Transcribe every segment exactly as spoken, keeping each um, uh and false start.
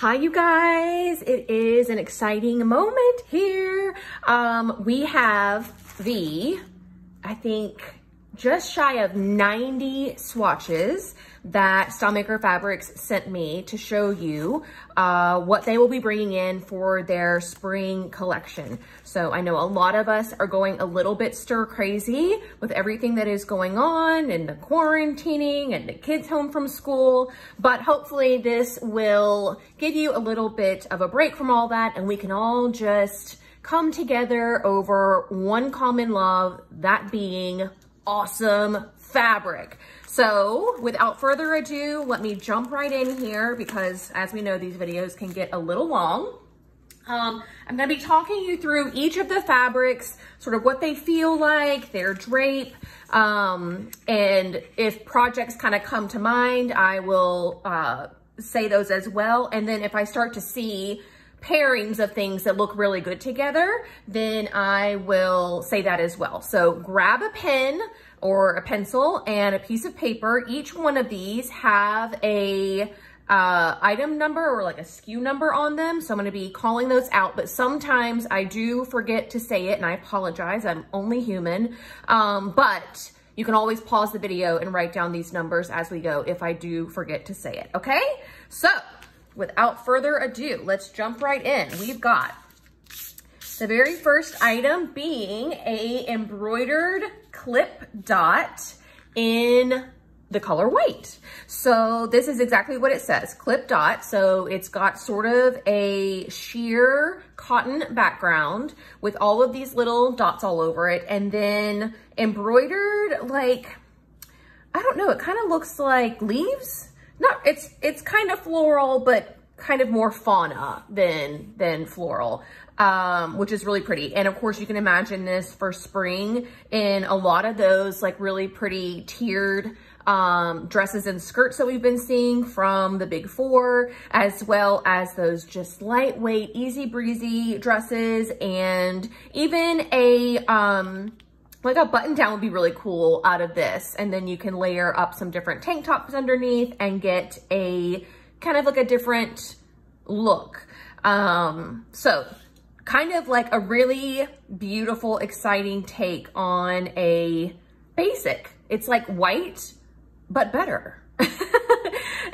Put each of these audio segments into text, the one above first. Hi you guys, it is an exciting moment here. Um, we have the, I think, just shy of ninety swatches that Stylemaker Fabrics sent me to show you uh, what they will be bringing in for their spring collection. So I know a lot of us are going a little bit stir crazy with everything that is going on and the quarantining and the kids home from school, but hopefully this will give you a little bit of a break from all that and we can all just come together over one common love, that being awesome fabric. So without further ado, let me jump right in here because as we know, these videos can get a little long. Um, I'm gonna be talking you through each of the fabrics, sort of what they feel like, their drape, um, and if projects kind of come to mind, I will uh, say those as well. And then if I start to see pairings of things that look really good together, then I will say that as well. So grab a pen or a pencil and a piece of paper. Each one of these have a uh, item number or like a S K U number on them. So I'm gonna be calling those out, but sometimes I do forget to say it and I apologize, I'm only human. Um, but you can always pause the video and write down these numbers as we go if I do forget to say it, okay? So, without further ado, let's jump right in. We've got the very first item being a embroidered clip dot in the color white. So this is exactly what it says, clip dot. So it's got sort of a sheer cotton background with all of these little dots all over it. And then embroidered, like, I don't know, it kind of looks like leaves. No, it's it's kind of floral, but kind of more fauna than than floral, um, which is really pretty. And of course, you can imagine this for spring in a lot of those like really pretty tiered um, dresses and skirts that we've been seeing from the big four, as well as those just lightweight, easy breezy dresses, and even a um, like a button down would be really cool out of this. And then you can layer up some different tank tops underneath and get a kind of like a different look. Um, so kind of like a really beautiful, exciting take on a basic. It's like white, but better.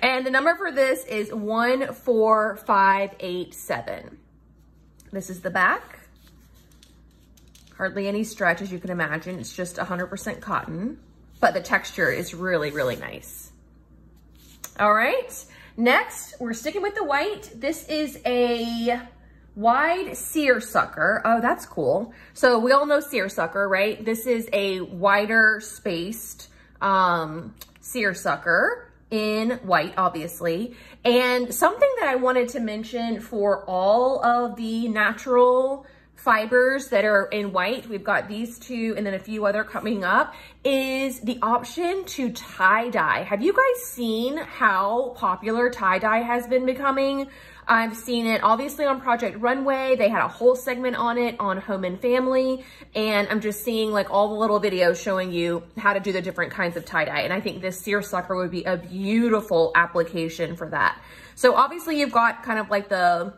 And the number for this is one four five eight seven. This is the back. Hardly any stretch, as you can imagine. It's just one hundred percent cotton, but the texture is really, really nice. All right, next, we're sticking with the white. This is a wide seersucker. Oh, that's cool. So we all know seersucker, right? This is a wider spaced um, seersucker in white, obviously. And something that I wanted to mention for all of the natural fibers that are in white, we've got these two and then a few other coming up, is the option to tie-dye. Have you guys seen how popular tie-dye has been becoming? I've seen it obviously on Project Runway. They had a whole segment on it on Home and Family. And I'm just seeing like all the little videos showing you how to do the different kinds of tie-dye. And I think this seersucker would be a beautiful application for that. So obviously you've got kind of like the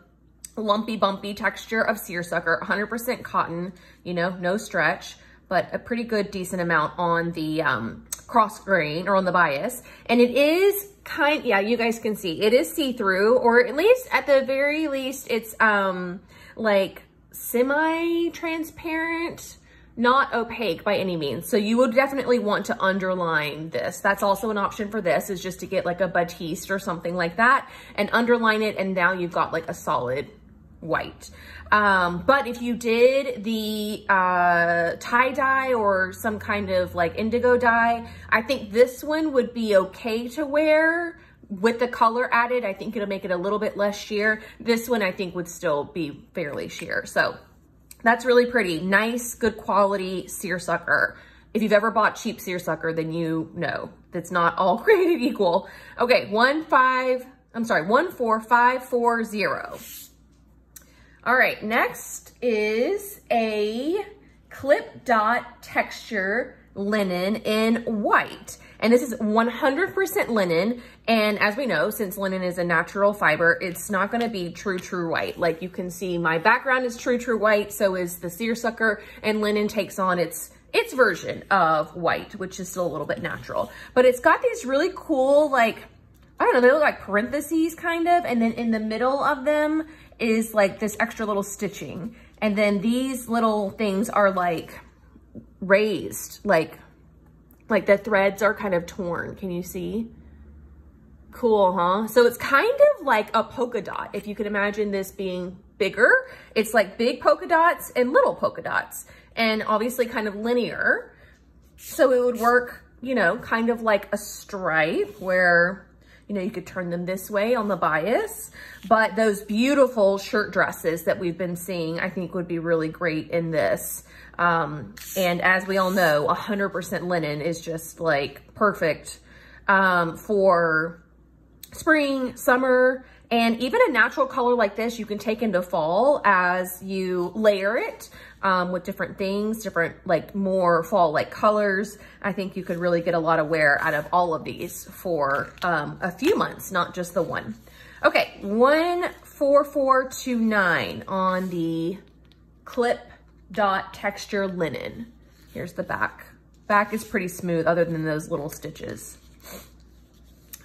lumpy bumpy texture of seersucker, one hundred percent cotton, you know, no stretch, but a pretty good decent amount on the um, cross grain or on the bias. And it is kind, yeah, you guys can see it is see-through, or at least at the very least it's um, like semi-transparent, not opaque by any means. So you would definitely want to underline this. That's also an option for this, is just to get like a batiste or something like that and underline it. And now you've got like a solid white. Um, but if you did the uh, tie-dye or some kind of like indigo dye, I think this one would be okay to wear with the color added. I think it'll make it a little bit less sheer. This one I think would still be fairly sheer. So that's really pretty. Nice, good quality seersucker. If you've ever bought cheap seersucker, then you know that's not all created equal. Okay, one five, I'm sorry, one four five four zero. All right, next is a clip dot texture linen in white. And this is one hundred percent linen. And as we know, since linen is a natural fiber, it's not gonna be true, true white. Like you can see my background is true, true white. So is the seersucker, and linen takes on its its version of white, which is still a little bit natural. But it's got these really cool, like, I don't know, they look like parentheses kind of. And then in the middle of them is like this extra little stitching. And then these little things are like raised, like, like the threads are kind of torn. Can you see? Cool, huh? So it's kind of like a polka dot. If you can imagine this being bigger, it's like big polka dots and little polka dots, and obviously kind of linear. So it would work, you know, kind of like a stripe where, you know, you could turn them this way on the bias. But those beautiful shirt dresses that we've been seeing, I think would be really great in this. Um, and as we all know, one hundred percent linen is just like perfect um, for spring, summer, and even a natural color like this, you can take into fall as you layer it um, with different things, different like more fall-like colors. I think you could really get a lot of wear out of all of these for um, a few months, not just the one. Okay, one four four two nine on the clip dot texture linen. Here's the back. Back is pretty smooth other than those little stitches.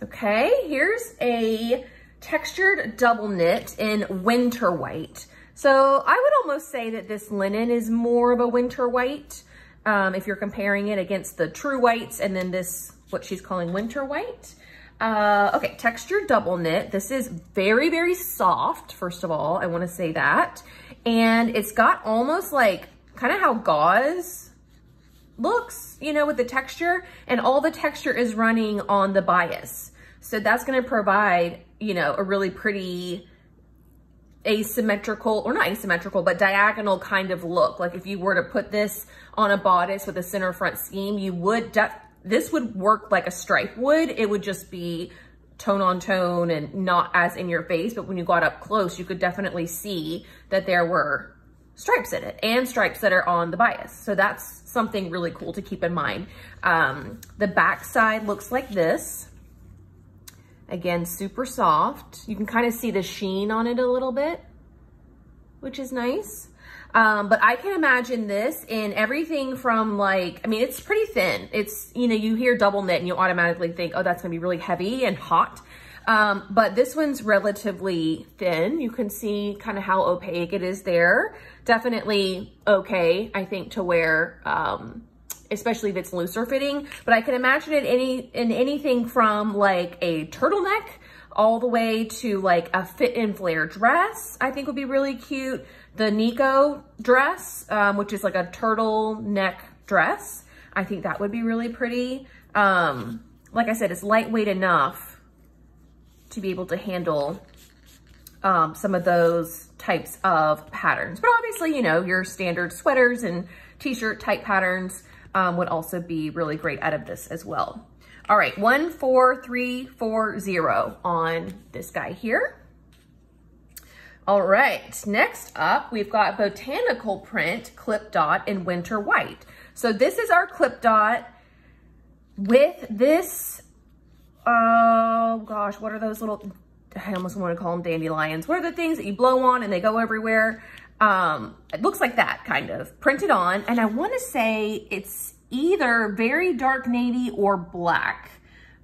Okay, here's a textured double knit in winter white. So I would almost say that this linen is more of a winter white um, if you're comparing it against the true whites and then this, what she's calling winter white. Uh, okay, textured double knit. This is very, very soft, first of all, I wanna say that. And it's got almost like kind of how gauze looks, you know, with the texture, and all the texture is running on the bias. So that's going to provide, you know, a really pretty asymmetrical, or not asymmetrical, but diagonal kind of look. Like if you were to put this on a bodice with a center front seam, you would, this would work like a stripe would. It would just be tone on tone and not as in your face, but when you got up close, you could definitely see that there were stripes in it and stripes that are on the bias. So that's something really cool to keep in mind. Um, the back side looks like this. Again, super soft. You can kind of see the sheen on it a little bit, which is nice. Um, but I can imagine this in everything from like, I mean, it's pretty thin. It's, you know, you hear double knit and you automatically think, oh, that's gonna be really heavy and hot. Um, but this one's relatively thin. You can see kind of how opaque it is there. Definitely okay, I think, to wear, um, especially if it's looser fitting. But I can imagine it any in anything from like a turtleneck all the way to like a fit and flare dress, I think would be really cute. The Nico dress, um, which is like a turtleneck dress. I think that would be really pretty. Um, like I said, it's lightweight enough to be able to handle um, some of those types of patterns. But obviously, you know, your standard sweaters and t-shirt type patterns um, would also be really great out of this as well. All right, one four three four zero on this guy here. All right, next up, we've got Botanical Print Clip Dot in Winter White. So this is our Clip Dot with this, oh gosh, what are those little, I almost want to call them dandelions. What are the things that you blow on and they go everywhere? Um, it looks like that kind of printed on. And I want to say it's either very dark navy or black.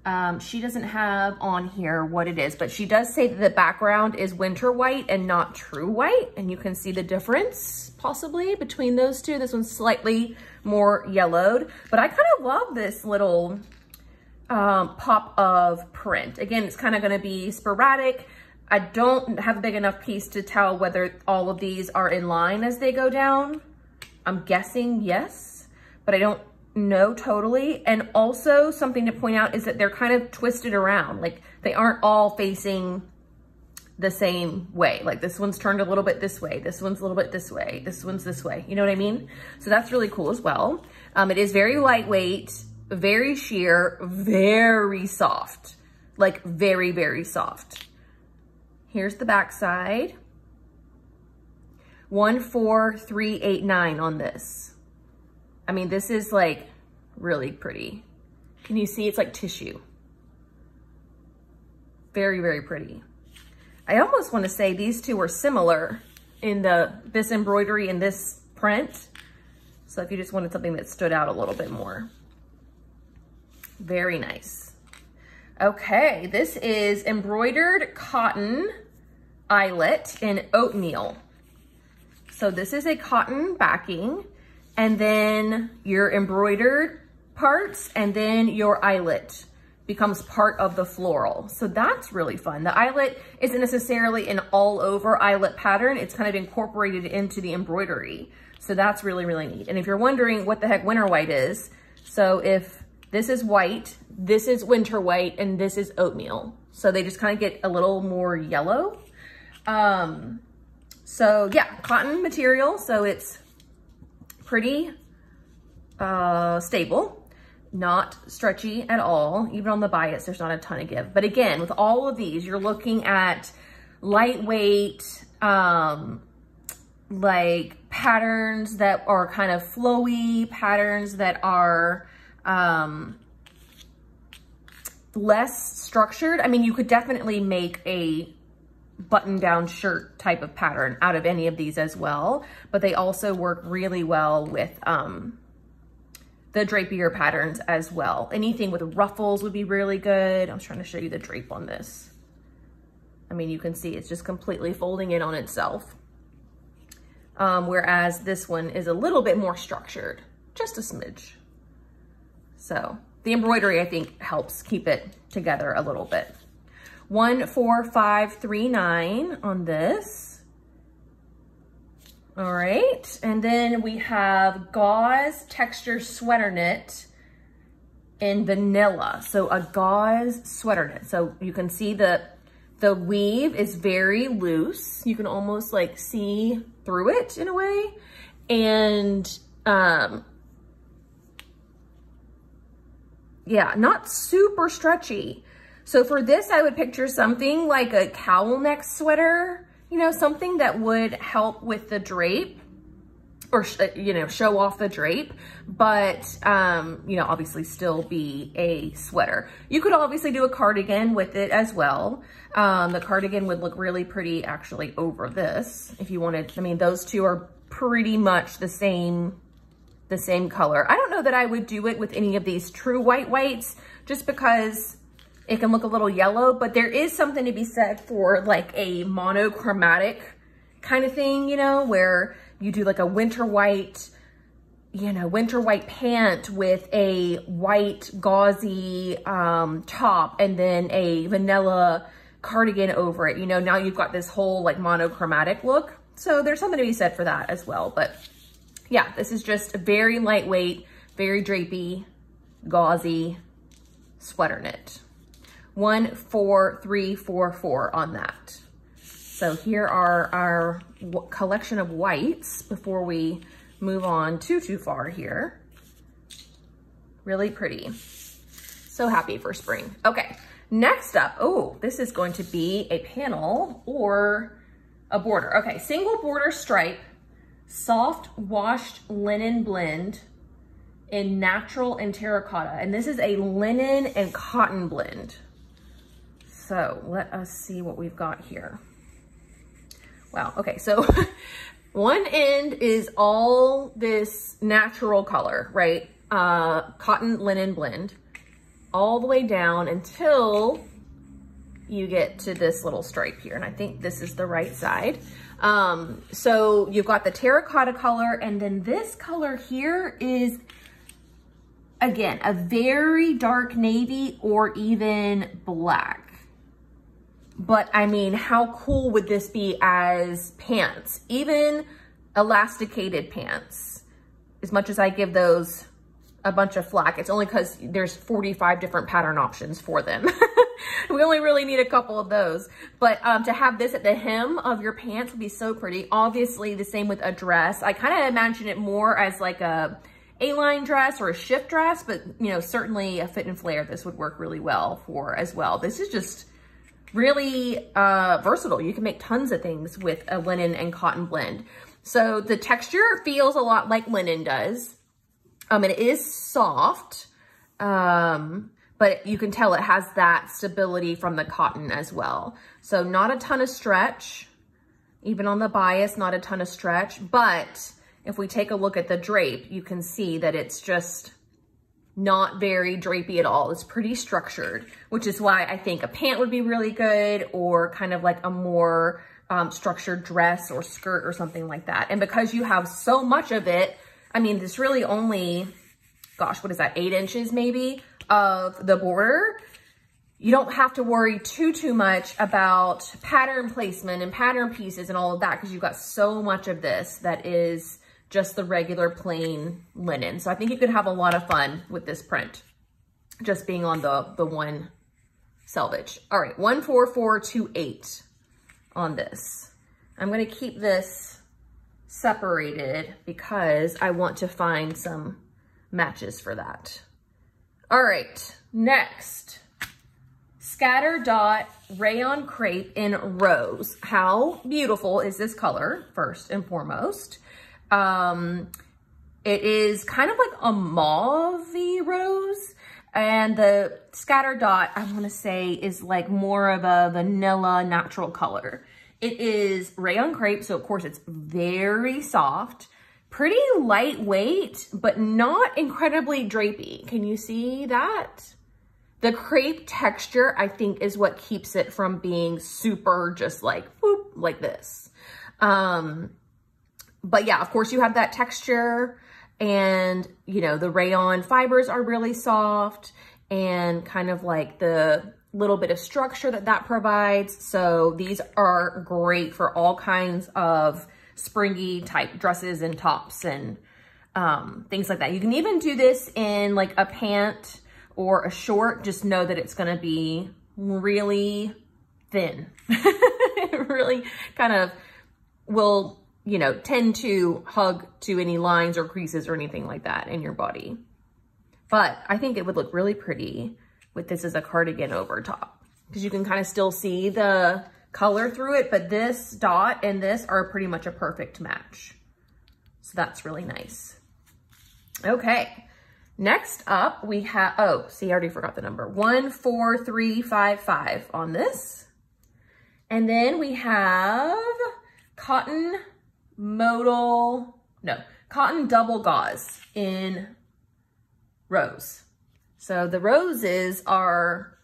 Um, she doesn't have on here what it is, but she does say that the background is winter white and not true white. And you can see the difference possibly between those two. This one's slightly more yellowed, but I kind of love this little um, pop of print. Again, it's kind of going to be sporadic. I don't have a big enough piece to tell whether all of these are in line as they go down. I'm guessing yes, but I don't No, totally. And also something to point out is that they're kind of twisted around. Like they aren't all facing the same way. Like this one's turned a little bit this way. This one's a little bit this way. This one's this way. You know what I mean? So that's really cool as well. Um, it is very lightweight, very sheer, very soft. Like very, very soft. Here's the back side. one four three eight nine on this. I mean, this is like really pretty. Can you see? It's like tissue. Very, very pretty. I almost want to say these two are similar in the this embroidery and this print. So if you just wanted something that stood out a little bit more. Very nice. Okay, this is embroidered cotton eyelet in oatmeal. So this is a cotton backing, and then your embroidered parts, and then your eyelet becomes part of the floral. So that's really fun. The eyelet isn't necessarily an all over eyelet pattern. It's kind of incorporated into the embroidery. So that's really, really neat. And if you're wondering what the heck winter white is, so if this is white, this is winter white, and this is oatmeal. So they just kind of get a little more yellow. Um, so yeah, cotton material. So it's pretty uh, stable, not stretchy at all. Even on the bias, there's not a ton of give. But again, with all of these, you're looking at lightweight, um, like patterns that are kind of flowy, patterns that are um, less structured. I mean, you could definitely make a button-down shirt type of pattern out of any of these as well, but they also work really well with um, the drapier patterns as well. Anything with ruffles would be really good. I'm trying to show you the drape on this. I mean, you can see it's just completely folding in on itself. Um, whereas this one is a little bit more structured, just a smidge. So the embroidery, I think, helps keep it together a little bit. one four five three nine on this. All right, and then we have gauze texture sweater knit in vanilla. So a gauze sweater knit. So you can see the the weave is very loose. You can almost like see through it in a way, and um, yeah, not super stretchy. So for this, I would picture something like a cowl neck sweater, you know, something that would help with the drape or, you know, show off the drape, but, um, you know, obviously still be a sweater. You could obviously do a cardigan with it as well. Um, the cardigan would look really pretty actually over this if you wanted. I mean, those two are pretty much the same the same color. I don't know that I would do it with any of these true white whites, just because it can look a little yellow, but there is something to be said for like a monochromatic kind of thing, you know, where you do like a winter white, you know, winter white pant with a white gauzy um, top, and then a vanilla cardigan over it. You know, now you've got this whole like monochromatic look. So there's something to be said for that as well. But yeah, this is just a very lightweight, very drapey, gauzy sweater knit. One, four, three, four, four on that. So here are our collection of whites before we move on too, too far here. Really pretty. So happy for spring. Okay, next up, oh, this is going to be a panel or a border. Okay, single border stripe, soft washed linen blend in natural and terracotta. And this is a linen and cotton blend. So let us see what we've got here. Wow, okay, so one end is all this natural color, right? Uh, cotton linen blend, all the way down until you get to this little stripe here. And I think this is the right side. Um, so you've got the terracotta color, and then this color here is, again, a very dark navy or even black. But I mean, how cool would this be as pants? Even elasticated pants. As much as I give those a bunch of flack, it's only because there's forty-five different pattern options for them. We only really need a couple of those. But um, to have this at the hem of your pants would be so pretty. Obviously the same with a dress. I kind of imagine it more as like a A-line dress or a shift dress, but you know, certainly a fit and flare this would work really well for as well. This is just really uh, versatile. You can make tons of things with a linen and cotton blend. So the texture feels a lot like linen does. Um, it is soft, Um, but you can tell it has that stability from the cotton as well. So not a ton of stretch, even on the bias, not a ton of stretch. But if we take a look at the drape, you can see that it's just not very drapey at all. It's pretty structured, which is why I think a pant would be really good, or kind of like a more um, structured dress or skirt or something like that. And because you have so much of it, I mean, this really only, gosh, what is that? Eight inches maybe of the border. You don't have to worry too, too much about pattern placement and pattern pieces and all of that, because you've got so much of this that is just the regular plain linen. So I think you could have a lot of fun with this print, just being on the, the one selvage. All right, one four four two eight on this. I'm gonna keep this separated because I want to find some matches for that. All right, next. Scatter Dot Rayon Crepe in Rose. How beautiful is this color, first and foremost? Um, it is kind of like a mauve-y rose, and the Scatter Dot, I want to say, is like more of a vanilla natural color. It is rayon crepe, so of course it's very soft, pretty lightweight, but not incredibly drapey. Can you see that? The crepe texture, I think, is what keeps it from being super just like, whoop, like this. Um, But yeah, of course you have that texture, and you know, the rayon fibers are really soft, and kind of like the little bit of structure that that provides. So these are great for all kinds of springy type dresses and tops and um, things like that. You can even do this in like a pant or a short. Just know that it's gonna be really thin. It really kind of will, you know, tend to hug to any lines or creases or anything like that in your body. But I think it would look really pretty with this as a cardigan over top, because you can kind of still see the color through it, but this dot and this are pretty much a perfect match. So that's really nice. Okay, next up we have, oh, see, I already forgot the number, one four three five five on this. And then we have Cotton Modal, no, Cotton Double Gauze in Rose. So the roses are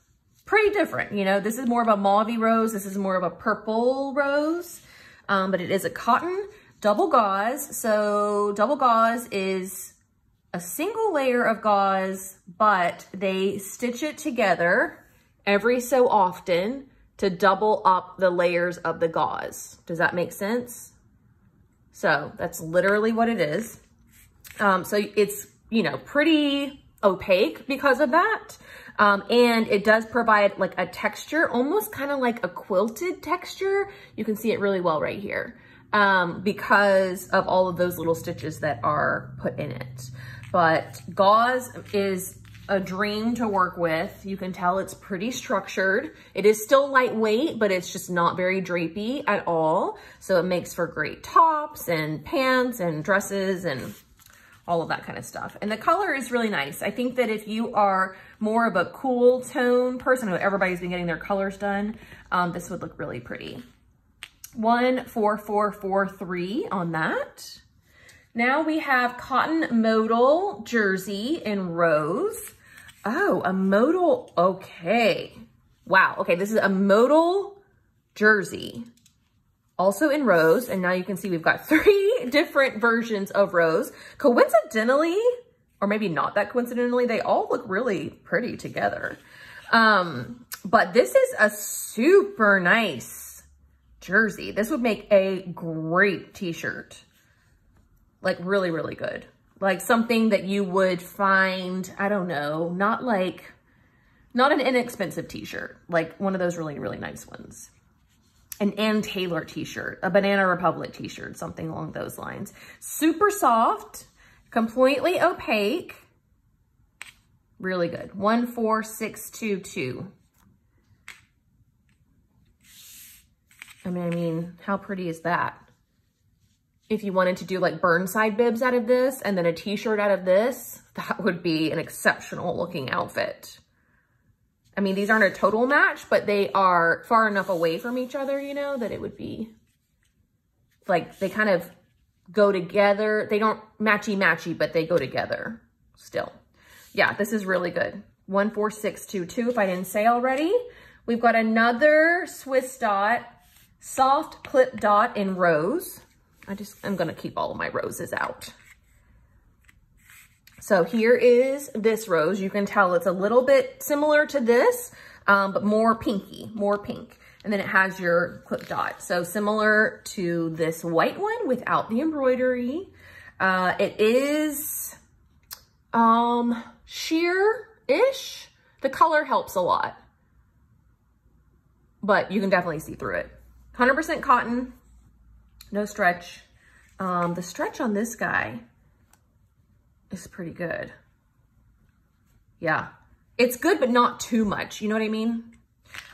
pretty different. You know, this is more of a mauve rose. This is more of a purple rose, um, but it is a cotton double gauze. So double gauze is a single layer of gauze, but they stitch it together every so often to double up the layers of the gauze. Does that make sense? So that's literally what it is. Um, so it's, you know, pretty opaque because of that. Um, and it does provide like a texture, almost kind of like a quilted texture. You can see it really well right here um, because of all of those little stitches that are put in it. But gauze is a dream to work with. You can tell it's pretty structured. It is still lightweight, but it's just not very drapey at all. So it makes for great tops and pants and dresses and all of that kind of stuff. And the color is really nice. I think that if you are more of a cool tone person, everybody's been getting their colors done, um, this would look really pretty. one four four four three on that. Now we have Cotton Modal Jersey in Rose. Oh, a modal, okay. Wow, okay, this is a modal jersey, also in rose. And now you can see we've got three different versions of rose. Coincidentally, or maybe not that coincidentally, they all look really pretty together. Um, but this is a super nice jersey. This would make a great t-shirt. Like really, really good. Like something that you would find, I don't know, not like, not an inexpensive t-shirt, like one of those really, really nice ones. An Ann Taylor t-shirt, a Banana Republic t-shirt, something along those lines. Super soft, completely opaque, really good. one four six two two. I mean, I mean, how pretty is that? if you wanted to do like Burnside bibs out of this and then a t-shirt out of this, that would be an exceptional looking outfit. I mean, these aren't a total match, but they are far enough away from each other, you know, that it would be like they kind of go together. They don't matchy-matchy, but they go together still. Yeah, this is really good. one four six two two, if I didn't say already. We've got another Swiss dot, soft clip dot in rose. I just, I'm gonna keep all of my roses out. So here is this rose. You can tell it's a little bit similar to this, um, but more pinky, more pink. And then it has your clip dot. So similar to this white one without the embroidery. Uh, it is um, sheer-ish. The color helps a lot, but you can definitely see through it. one hundred percent cotton, no stretch. Um, the stretch on this guy is pretty good. Yeah, it's good, but not too much. You know what I mean?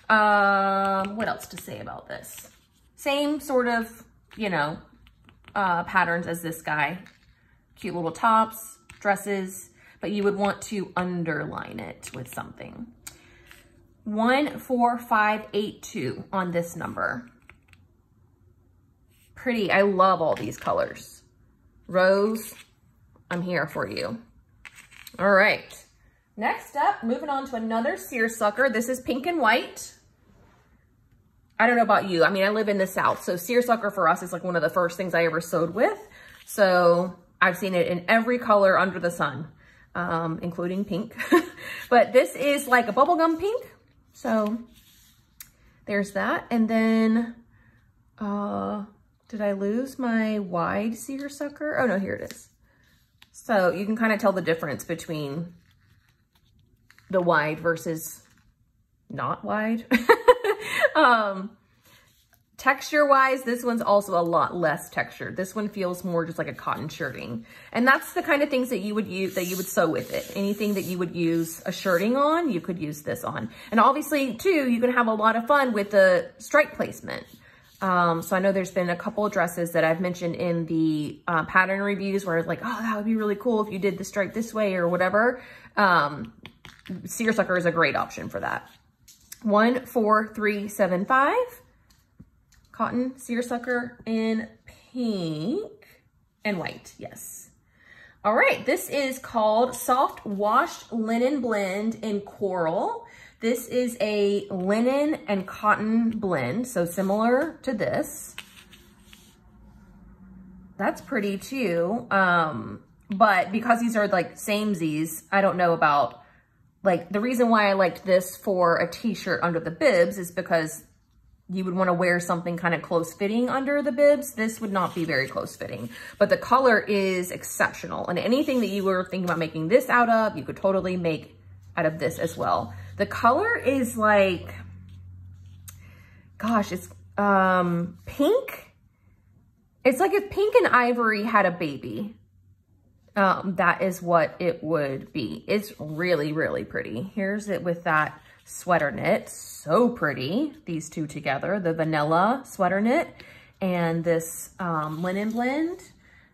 Um, what else to say about this? Same sort of, you know, uh, patterns as this guy. Cute little tops, dresses, but you would want to underline it with something. one four five eight two on this number. Pretty, I love all these colors. Rose, I'm here for you. All right. Next up, moving on to another seersucker. This is pink and white. I don't know about you. I mean, I live in the South, so seersucker for us is like one of the first things I ever sewed with. So I've seen it in every color under the sun, um, including pink. But this is like a bubblegum pink. So there's that. And then, uh, did I lose my wide seersucker? Oh no, here it is. So you can kind of tell the difference between the wide versus not wide. um, texture wise, this one's also a lot less textured. This one feels more just like a cotton shirting. And that's the kind of things that you would use, that you would sew with it. Anything that you would use a shirting on, you could use this on. And obviously too, you can have a lot of fun with the stripe placement. Um, so I know there's been a couple of dresses that I've mentioned in the uh, pattern reviews where I was like, oh, that would be really cool if you did the stripe this way or whatever. Um, Seersucker is a great option for that. One, four, three, seven, five. Cotton seersucker in pink and white. Yes. All right. This is called Soft Washed Linen Blend in Coral. This is a linen and cotton blend, so similar to this. That's pretty too. Um, but because these are like samesies, I don't know about. Like the reason why I liked this for a t-shirt under the bibs is because you would want to wear something kind of close fitting under the bibs. This would not be very close fitting, but the color is exceptional. And anything that you were thinking about making this out of, you could totally make out of this as well. The color is like, gosh, it's um, pink. It's like if pink and ivory had a baby. Um, that is what it would be. It's really, really pretty. Here's it with that sweater knit. So pretty, these two together, the vanilla sweater knit and this um, linen blend.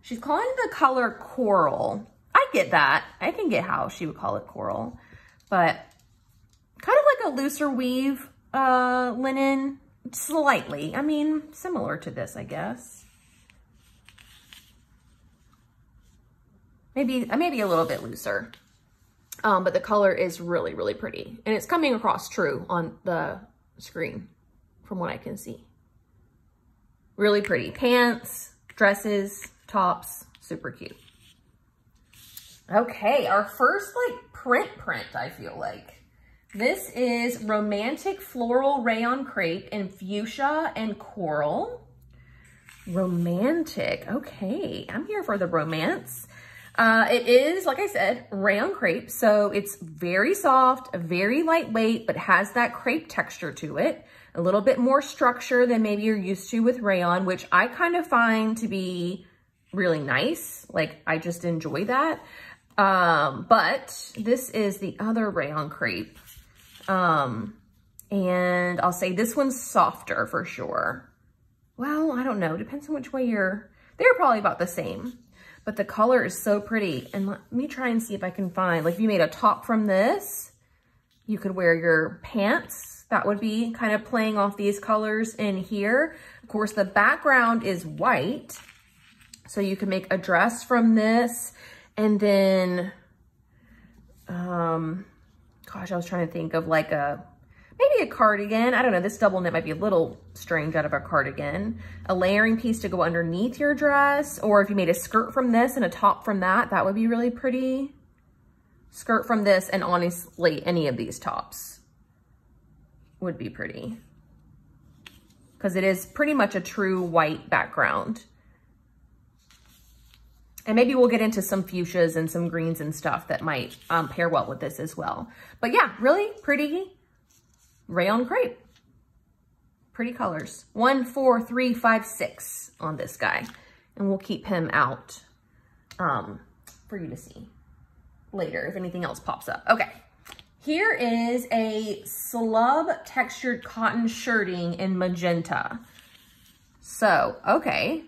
She's calling the color coral. I get that. I can get how she would call it coral, but kind of like a looser weave uh, linen, slightly. I mean, similar to this, I guess. Maybe, maybe a little bit looser, um, but the color is really, really pretty. And it's coming across true on the screen from what I can see. Really pretty. Pants, dresses, tops, super cute. Okay, our first like print print, I feel like. This is Romantic Floral Rayon Crepe in Fuchsia and Coral. Romantic, okay. I'm here for the romance. Uh, it is, like I said, rayon crepe. So it's very soft, very lightweight, but has that crepe texture to it. A little bit more structure than maybe you're used to with rayon, which I kind of find to be really nice. Like I just enjoy that. Um, but this is the other rayon crepe. Um, and I'll say this one's softer for sure. Well, I don't know. Depends on which way you're... They're probably about the same, but the color is so pretty. And let me try and see if I can find, like if you made a top from this, you could wear your pants. That would be kind of playing off these colors in here. Of course, the background is white, so you can make a dress from this. And then, um, gosh, I was trying to think of like a, maybe a cardigan. I don't know, this double knit might be a little strange out of a cardigan. A layering piece to go underneath your dress, or if you made a skirt from this and a top from that, that would be really pretty. Skirt from this, and honestly, any of these tops would be pretty, because it is pretty much a true white background. And maybe we'll get into some fuchsias and some greens and stuff that might um, pair well with this as well. But yeah, really pretty rayon crepe. Pretty colors. One, four, three, five, six on this guy. And we'll keep him out um, for you to see later if anything else pops up. Okay, here is a slub textured cotton shirting in magenta. So, okay.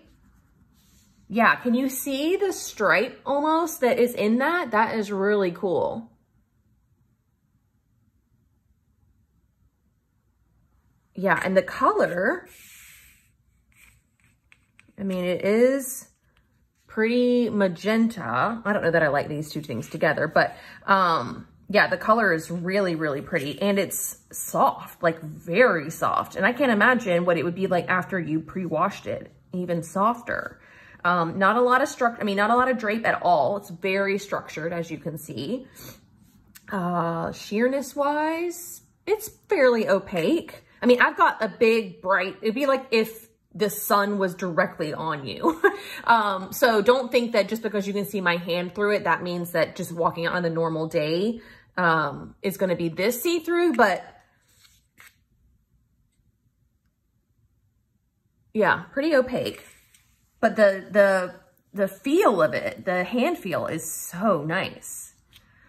Yeah, can you see the stripe almost that is in that? That is really cool. Yeah, and the color, I mean, it is pretty magenta. I don't know that I like these two things together, but um, yeah, the color is really, really pretty, and it's soft, like very soft. And I can't imagine what it would be like after you pre-washed it, even softer. Um, not a lot of structure, I mean, not a lot of drape at all. It's very structured, as you can see. Uh, sheerness-wise, it's fairly opaque. I mean, I've got a big bright, it'd be like if the sun was directly on you. um, so don't think that just because you can see my hand through it, that means that just walking out on the normal day um, is gonna be this see-through, but yeah, pretty opaque. But the, the, the feel of it, the hand feel is so nice.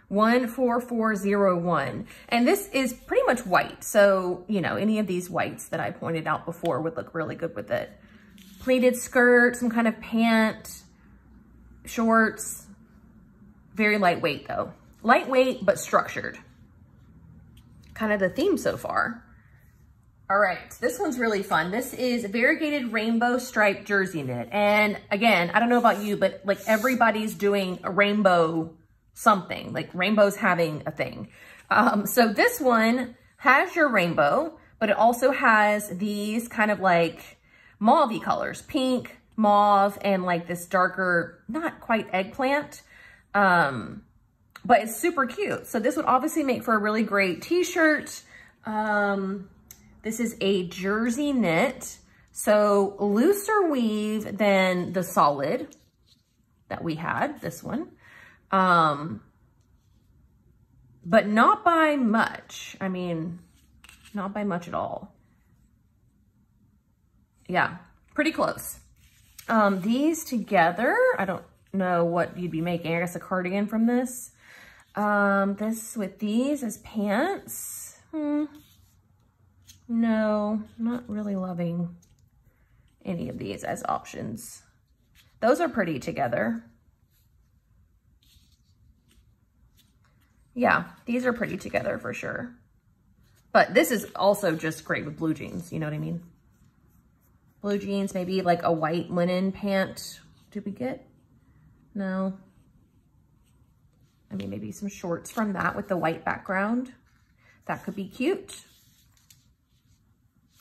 one four four zero one. And this is pretty much white. So, you know, any of these whites that I pointed out before would look really good with it. Pleated skirt, some kind of pant, shorts. Very lightweight though. Lightweight, but structured. Kind of the theme so far. All right, this one's really fun. This is variegated rainbow striped jersey knit. And again, I don't know about you, but like everybody's doing a rainbow something, like rainbow's having a thing. Um, so this one has your rainbow, but it also has these kind of like mauve-y colors, pink, mauve, and like this darker, not quite eggplant, um, but it's super cute. So this would obviously make for a really great t-shirt. Um, This is a jersey knit, so looser weave than the solid that we had, this one, um, but not by much. I mean, not by much at all. Yeah, pretty close. Um, these together, I don't know what you'd be making. I guess a cardigan from this. Um, this with these as pants. Hmm. No, not really loving any of these as options. Those are pretty together. Yeah, these are pretty together for sure. But this is also just great with blue jeans, you know what I mean? Blue jeans, maybe like a white linen pant. Did we get? No. I mean, maybe some shorts from that with the white background. That could be cute.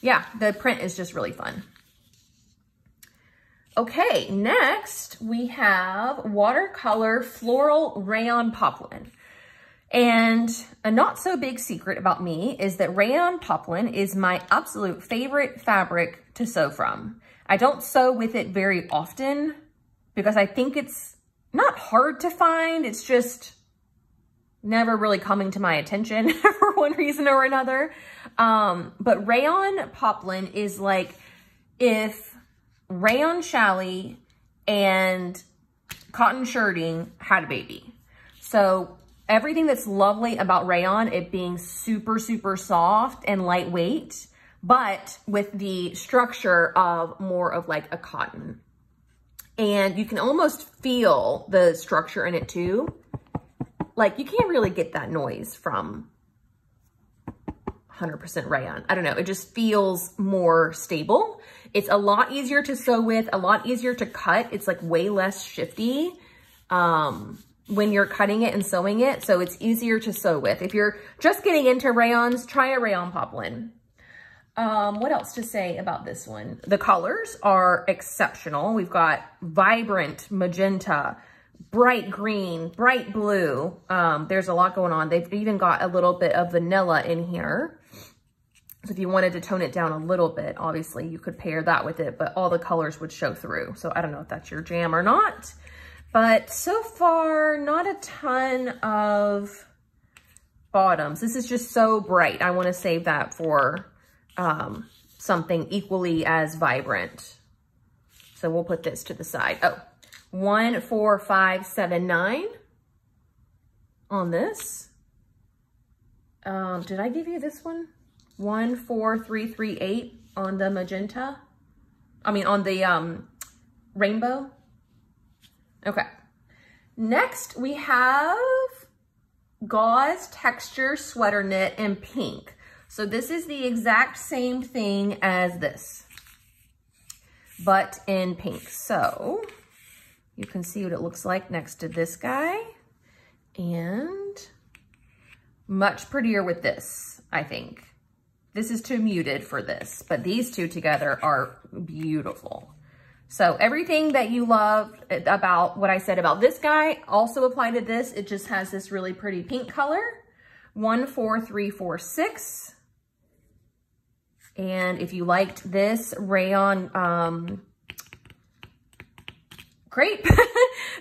Yeah, the print is just really fun. Okay, next we have watercolor floral rayon poplin. And a not so big secret about me is that rayon poplin is my absolute favorite fabric to sew from. I don't sew with it very often because I think it's not hard to find. It's just never really coming to my attention for one reason or another. Um, but rayon poplin is like if rayon challis and cotton shirting had a baby. So everything that's lovely about rayon, it being super, super soft and lightweight, but with the structure of more of like a cotton. and you can almost feel the structure in it too. Like, you can't really get that noise from one hundred percent rayon. I don't know, it just feels more stable. It's a lot easier to sew with, a lot easier to cut. It's like way less shifty um, when you're cutting it and sewing it. So it's easier to sew with. If you're just getting into rayons, try a rayon poplin. Um, what else to say about this one? The colors are exceptional. We've got vibrant magenta, bright green, bright blue. Um, there's a lot going on. They've even got a little bit of vanilla in here. So if you wanted to tone it down a little bit, obviously you could pair that with it, but all the colors would show through. So I don't know if that's your jam or not, but so far not a ton of bottoms. This is just so bright. I want to save that for um, something equally as vibrant. So we'll put this to the side. Oh, one, four, five, seven, nine on this. Um, did I give you this one? One, four, three, three, eight on the magenta. I mean, on the um, rainbow. Okay. Next we have gauze texture sweater knit in pink. So this is the exact same thing as this, but in pink. So you can see what it looks like next to this guy, and much prettier with this, I think. This is too muted for this, but these two together are beautiful. So everything that you loved about what I said about this guy also applied to this. It just has this really pretty pink color. One, four, three, four, six. And if you liked this rayon um, crepe,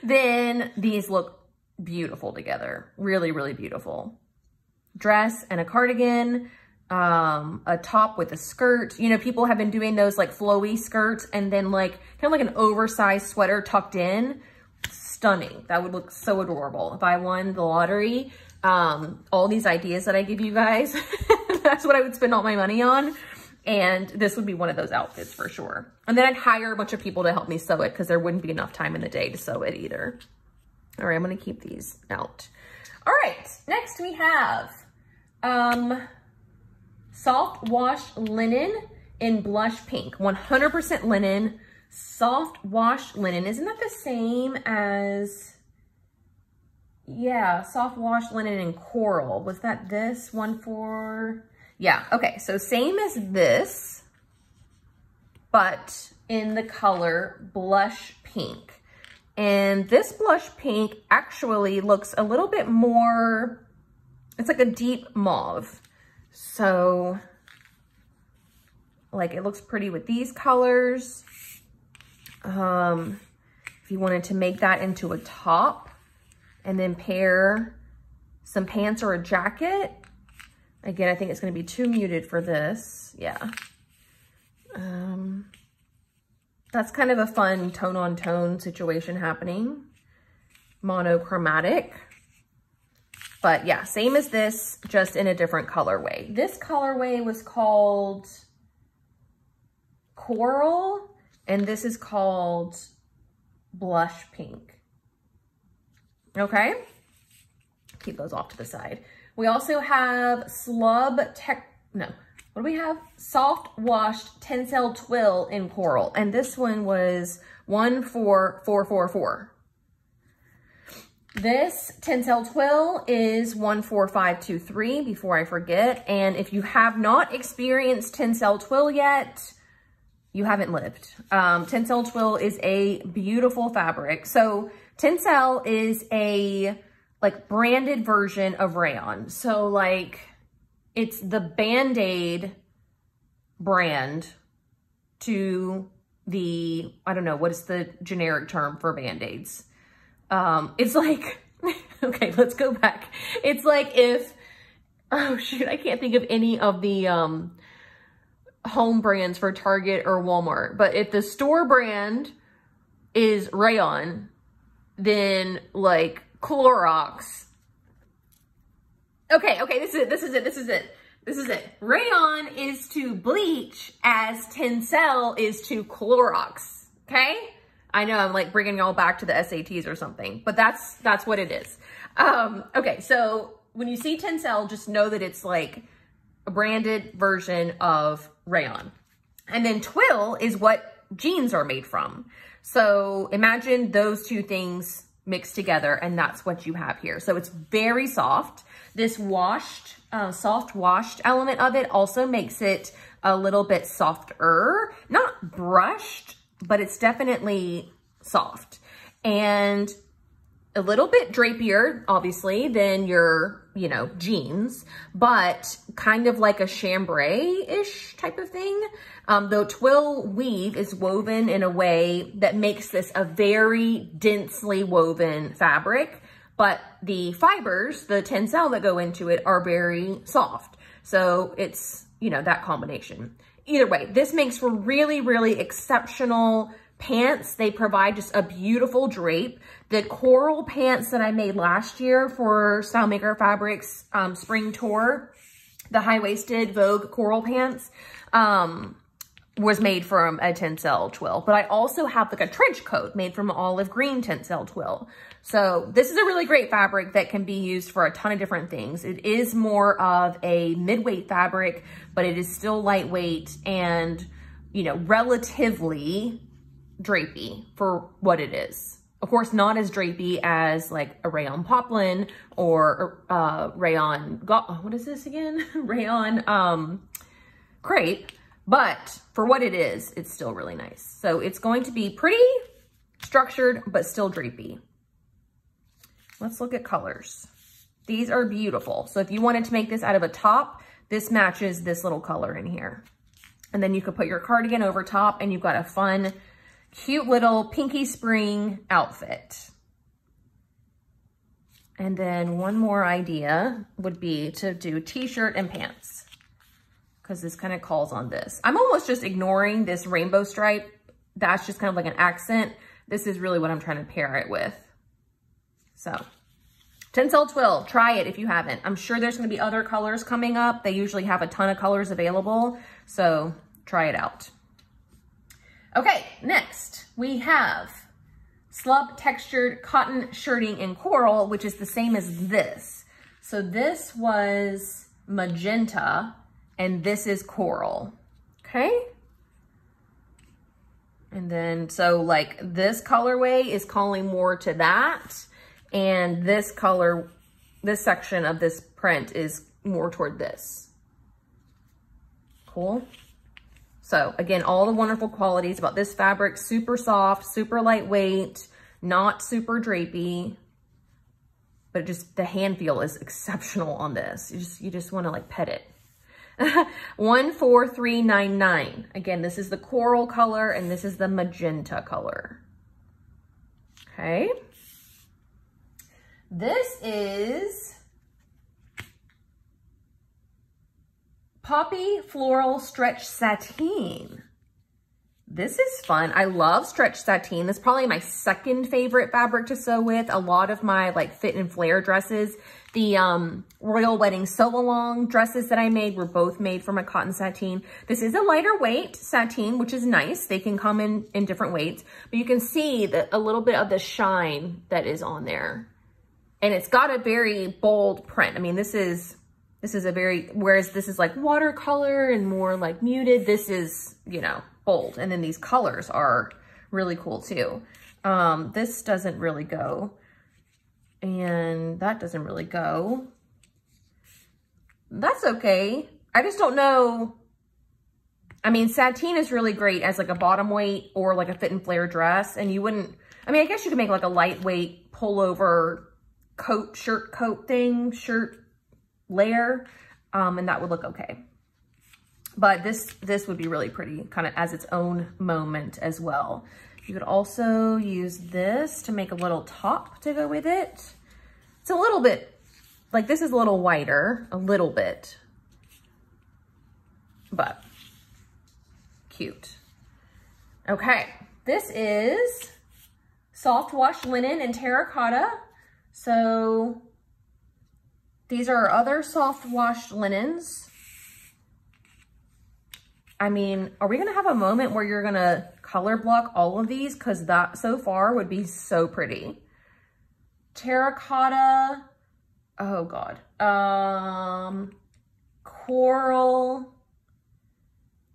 then these look beautiful together. Really, really beautiful. Dress and a cardigan. Um, a top with a skirt. You know, people have been doing those like flowy skirts and then like kind of like an oversized sweater tucked in. Stunning. That would look so adorable. If I won the lottery, um, all these ideas that I give you guys, that's what I would spend all my money on. And this would be one of those outfits for sure. And then I'd hire a bunch of people to help me sew it because there wouldn't be enough time in the day to sew it either. All right, I'm going to keep these out. All right, next we have, um, soft wash linen in blush pink. one hundred percent linen, soft wash linen. Isn't that the same as, yeah, soft wash linen and coral. Was that this one for, yeah, okay. So same as this, but in the color blush pink. And this blush pink actually looks a little bit more, it's like a deep mauve. So, like, it looks pretty with these colors. Um, if you wanted to make that into a top and then pair some pants or a jacket. Again, I think it's going to be too muted for this. Yeah. Um, that's kind of a fun tone-on-tone situation happening. Monochromatic. But yeah, same as this, just in a different colorway. This colorway was called Coral, and this is called Blush Pink. Okay, keep those off to the side. We also have Slub Tech, no, what do we have? Soft Washed Tencel Twill in Coral, and this one was one four four four four. This Tencel Twill is one four five two three, before I forget. And if you have not experienced Tencel Twill yet, you haven't lived. Um, Tencel Twill is a beautiful fabric. So Tencel is a like branded version of rayon. So like it's the Band-Aid brand to the, I don't know, what is the generic term for Band-Aids? Um, it's like, okay, let's go back. It's like if, oh shoot, I can't think of any of the um, home brands for Target or Walmart, but if the store brand is rayon, then like Clorox. Okay, okay, this is it, this is it, this is it, this is it. Rayon is to bleach as Tencel is to Clorox, okay? I know I'm like bringing y'all back to the S A Ts or something, but that's, that's what it is. Um, okay. So when you see Tencel, just know that it's like a branded version of rayon. And then twill is what jeans are made from. So imagine those two things mixed together, and that's what you have here. So it's very soft. This washed, uh, soft washed element of it also makes it a little bit softer, not brushed, but it's definitely soft and a little bit drapier, obviously, than your, you know, jeans, but kind of like a chambray-ish type of thing. Um, though twill weave is woven in a way that makes this a very densely woven fabric, but the fibers, the tencel that go into it, are very soft. So it's, you know, that combination. Either way, this makes for really, really exceptional pants. They provide just a beautiful drape. The coral pants that I made last year for Stylemaker Fabrics um, spring tour, the high-waisted Vogue coral pants, um, was made from a tencel twill. But I also have like a trench coat made from olive green tencel twill. So this is a really great fabric that can be used for a ton of different things. It is more of a mid-weight fabric, but it is still lightweight and, you know, relatively drapey for what it is. Of course, not as drapey as like a rayon poplin or uh, rayon, what is this again? rayon um, crepe, but for what it is, it's still really nice. So it's going to be pretty structured, but still drapey. Let's look at colors. These are beautiful. So if you wanted to make this out of a top, this matches this little color in here. And then you could put your cardigan over top and you've got a fun, cute little Pinky Spring outfit. And then one more idea would be to do t-shirt and pants, because this kind of calls on this. I'm almost just ignoring this rainbow stripe. That's just kind of like an accent. This is really what I'm trying to pair it with. So tencel twill, try it if you haven't. I'm sure there's gonna be other colors coming up. They usually have a ton of colors available, so try it out. Okay, next we have slub textured cotton shirting in coral, which is the same as this. So this was magenta and this is coral, okay? And then, so like this colorway is calling more to that, and this color, this section of this print is more toward this. Cool. So again, all the wonderful qualities about this fabric: super soft, super lightweight, not super drapey, but just the hand feel is exceptional on this. You just, you just want to like pet it. one four three nine nine. Again, this is the coral color and this is the magenta color. Okay. This is Poppy Floral Stretch Sateen. This is fun. I love stretch sateen. That's probably my second favorite fabric to sew with. A lot of my like fit and flare dresses, the um, Royal Wedding Sew Along dresses that I made, were both made from a cotton sateen. This is a lighter weight sateen, which is nice. They can come in, in different weights, but you can see that a little bit of the shine that is on there. And it's got a very bold print. I mean, this is This is a very, whereas this is like watercolor and more like muted, this is, you know, bold. And then these colors are really cool too. Um, this doesn't really go. And that doesn't really go. That's okay. I just don't know. I mean, sateen is really great as like a bottom weight or like a fit and flare dress. And you wouldn't, I mean, I guess you could make like a lightweight pullover coat, shirt coat thing, shirt layer, um, and that would look okay. But this this would be really pretty kind of as its own moment as well. You could also use this to make a little top to go with it. It's a little bit, like this is a little wider, a little bit, but cute. Okay, this is soft wash linen and terracotta. So these are other soft washed linens. I mean, are we gonna have a moment where you're gonna color block all of these, because that so far would be so pretty. Terracotta, oh God, um, coral,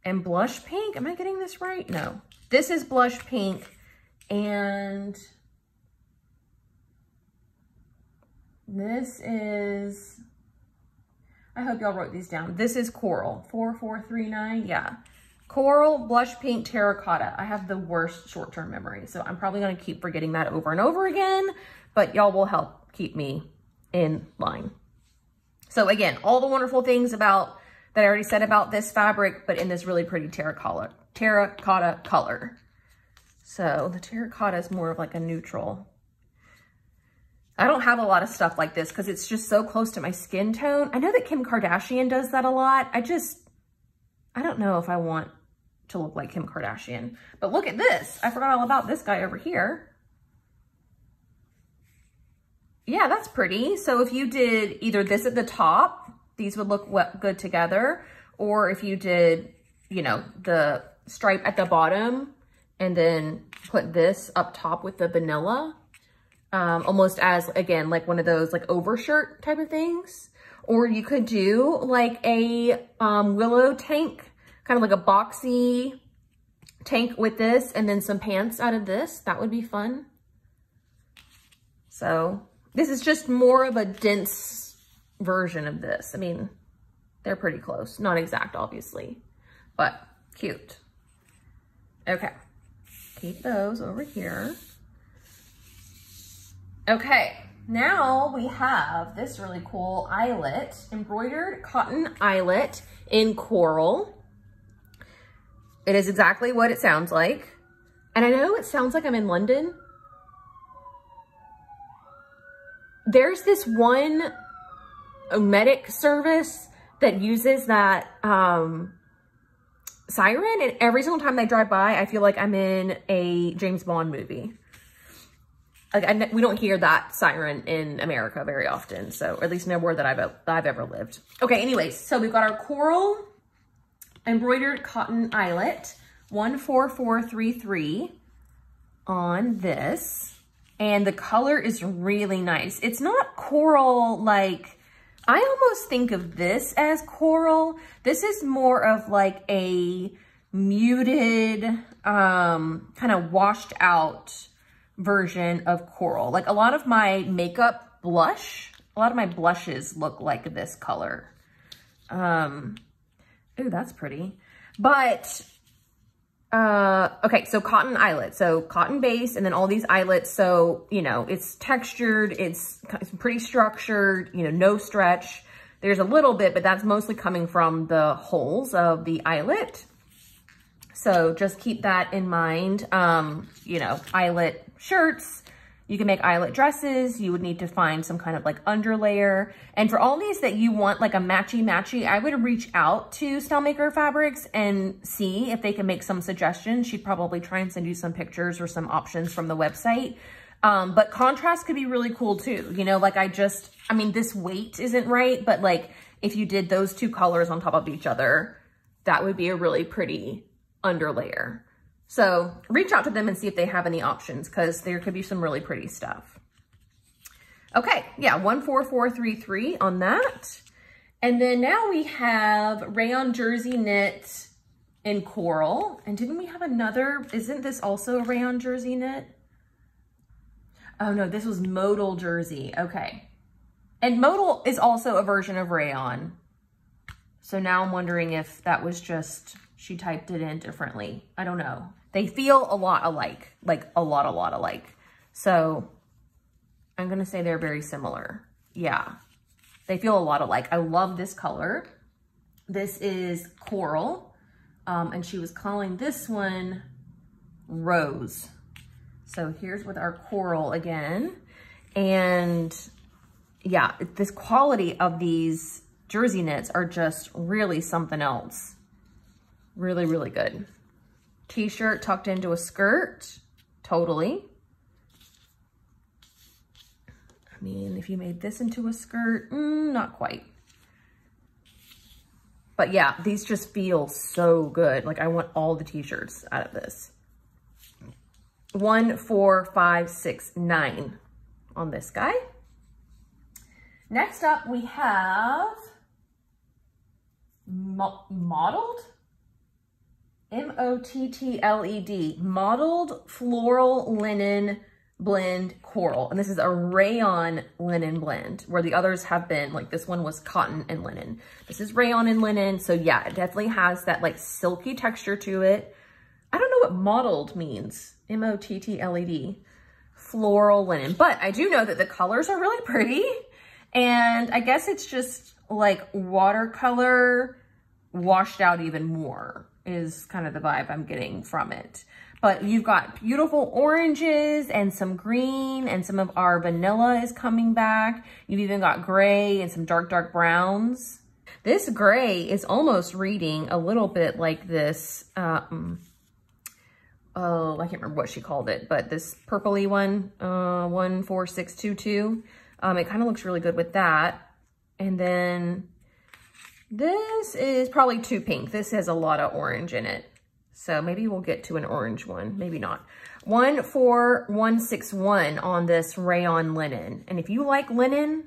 and blush pink. Am I getting this right? No, this is blush pink and this is, I hope y'all wrote these down. This is coral, four four three nine, yeah. Coral, blush pink, terracotta. I have the worst short-term memory, so I'm probably gonna keep forgetting that over and over again, but y'all will help keep me in line. So again, all the wonderful things about that I already said about this fabric, but in this really pretty terracotta, terracotta color. So the terracotta is more of like a neutral. I don't have a lot of stuff like this because it's just so close to my skin tone. I know that Kim Kardashian does that a lot. I just, I don't know if I want to look like Kim Kardashian, but look at this. I forgot all about this guy over here. Yeah, that's pretty. So if you did either this at the top, these would look good together, or if you did, you know, the stripe at the bottom and then put this up top with the vanilla, um, almost as, again, like one of those like overshirt type of things. Or you could do like a um, willow tank, kind of like a boxy tank with this and then some pants out of this. That would be fun. So this is just more of a dense version of this. I mean, they're pretty close. Not exact, obviously, but cute. Okay, keep those over here. Okay. Now we have this really cool eyelet, embroidered cotton eyelet in coral. It is exactly what it sounds like. And I know it sounds like I'm in London. There's this one medic service that uses that um, siren, and every single time I drive by, I feel like I'm in a James Bond movie. Like I, we don't hear that siren in America very often, so, or at least nowhere that I've, that I've ever lived. Okay, anyways, so we've got our coral embroidered cotton eyelet, one four four three three on this, and the color is really nice. It's not coral, like, I almost think of this as coral. This is more of like a muted, um, kind of washed out version of coral. Like a lot of my makeup blush, a lot of my blushes look like this color. Um, ooh, that's pretty. But, uh, okay, so cotton eyelet. So cotton base and then all these eyelets. So, you know, it's textured, it's, it's pretty structured, you know, no stretch. There's a little bit, but that's mostly coming from the holes of the eyelet. So just keep that in mind. Um, you know, eyelet shirts, you can make eyelet dresses. You would need to find some kind of like underlayer. And for all these that you want like a matchy matchy, I would reach out to Stylemaker Fabrics and see if they can make some suggestions. She'd probably try and send you some pictures or some options from the website. Um, but contrast could be really cool too. You know, like I just, I mean, this weight isn't right, but like if you did those two colors on top of each other, that would be a really pretty underlayer. So reach out to them and see if they have any options, because there could be some really pretty stuff. Okay, yeah, one four four three three on that. And then now we have rayon jersey knit in coral. And didn't we have another, isn't this also a rayon jersey knit? Oh no, this was modal jersey, okay. And modal is also a version of rayon. So now I'm wondering if that was just, she typed it in differently. I don't know. They feel a lot alike, like a lot, a lot alike. So I'm gonna say they're very similar. Yeah, they feel a lot alike. I love this color. This is coral, um, and she was calling this one rose. So here's with our coral again. And yeah, this quality of these jersey knits are just really something else. Really, really good. T-shirt tucked into a skirt, totally. I mean, if you made this into a skirt, mm, not quite. But yeah, these just feel so good. Like I want all the t-shirts out of this. one, four, five, six, nine on this guy. Next up, we have mo modeled, M O T T L E D, modeled floral linen blend coral. And this is a rayon linen blend, where the others have been, like this one was cotton and linen. This is rayon and linen. So yeah, it definitely has that like silky texture to it. I don't know what mottled means, M O T T L E D, floral linen. But I do know that the colors are really pretty. And I guess it's just like watercolor washed out even more is kind of the vibe I'm getting from it. But you've got beautiful oranges and some green, and some of our vanilla is coming back. You've even got gray and some dark, dark browns. This gray is almost reading a little bit like this, um, oh, I can't remember what she called it, but this purpley one, uh, one four six two two. Um, it kind of looks really good with that. And then this is probably too pink. This has a lot of orange in it. So maybe we'll get to an orange one, maybe not. one four one six one on this rayon linen. And if you like linen,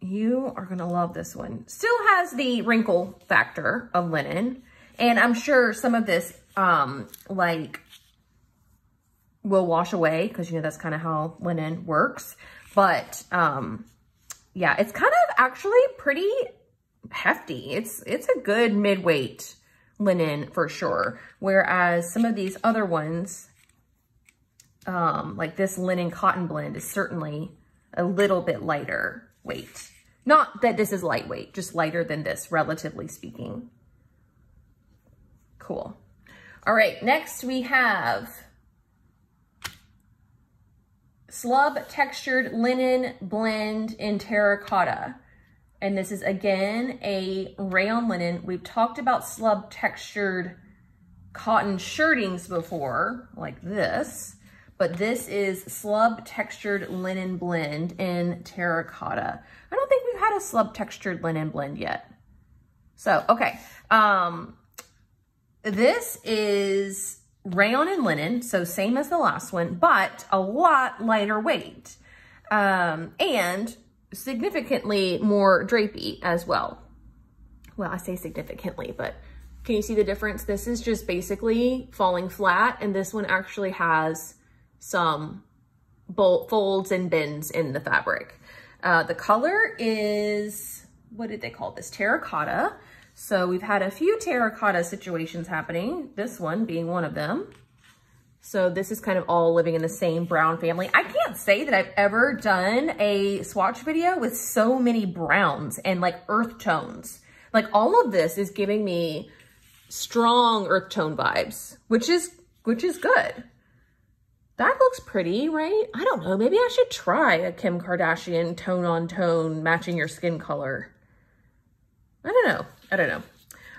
you are gonna love this one. Still has the wrinkle factor of linen. And I'm sure some of this um, like will wash away, because you know that's kind of how linen works. But um, yeah, it's kind of actually pretty hefty. It's, it's a good mid-weight linen for sure. Whereas some of these other ones, um, like this linen cotton blend, is certainly a little bit lighter weight. Not that this is lightweight, just lighter than this, relatively speaking. Cool. All right, next we have Slub Textured Linen Blend in Terracotta. And this is, again, a rayon linen. We've talked about slub textured cotton shirtings before, like this, but this is slub textured linen blend in terracotta. I don't think we've had a slub textured linen blend yet. So, okay. Um, this is rayon and linen, so same as the last one, but a lot lighter weight, um, and significantly more drapey as well. Well, I say significantly, but can you see the difference? This is just basically falling flat, and this one actually has some bolt folds and bends in the fabric. Uh, the color is, what did they call this? Terracotta. So we've had a few terracotta situations happening, this one being one of them. So this is kind of all living in the same brown family. I can't say that I've ever done a swatch video with so many browns and like earth tones. Like all of this is giving me strong earth tone vibes, which is, which is good. That looks pretty, right? I don't know, maybe I should try a Kim Kardashian tone on tone matching your skin color. I don't know. I don't know.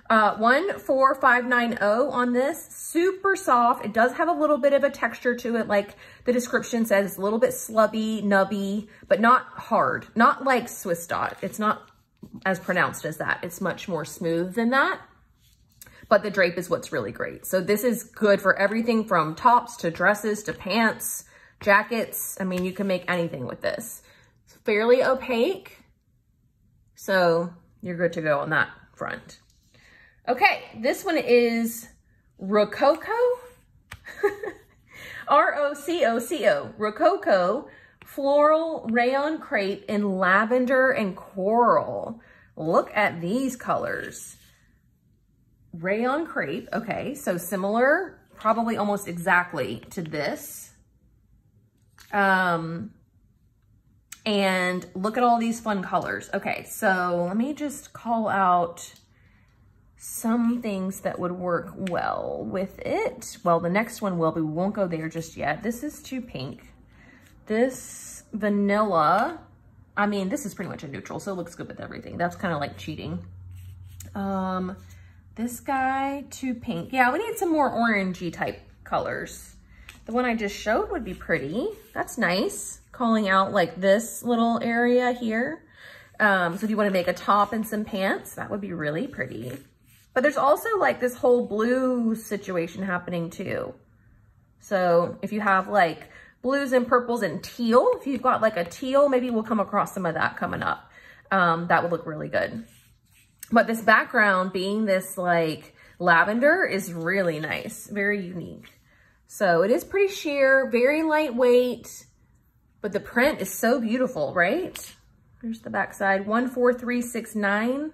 Uh, one four five nine zero on this, super soft. It does have a little bit of a texture to it. Like the description says, it's a little bit slubby, nubby, but not hard. Not like Swiss dot. It's not as pronounced as that. It's much more smooth than that, but the drape is what's really great. So this is good for everything from tops to dresses to pants, jackets. I mean, you can make anything with this. It's fairly opaque, so you're good to go on that front. Okay, this one is Rococo, R O C O C O, Rococo Floral Rayon Crepe in Lavender and Coral. Look at these colors. Rayon Crepe, okay, so similar, probably almost exactly to this. Um, and look at all these fun colors. Okay, so let me just call out some things that would work well with it. Well, the next one will, but we won't go there just yet. This is too pink. This vanilla, I mean, this is pretty much a neutral, so it looks good with everything. That's kind of like cheating. Um, this guy, too pink. Yeah, we need some more orangey type colors. The one I just showed would be pretty. That's nice. Calling out like this little area here. Um, so if you want to make a top and some pants, that would be really pretty. But there's also like this whole blue situation happening too. So if you have like blues and purples and teal, if you've got like a teal, maybe we'll come across some of that coming up. Um, that would look really good. But this background being this like lavender is really nice, very unique. So it is pretty sheer, very lightweight, but the print is so beautiful, right? Here's the backside, one four three six nine.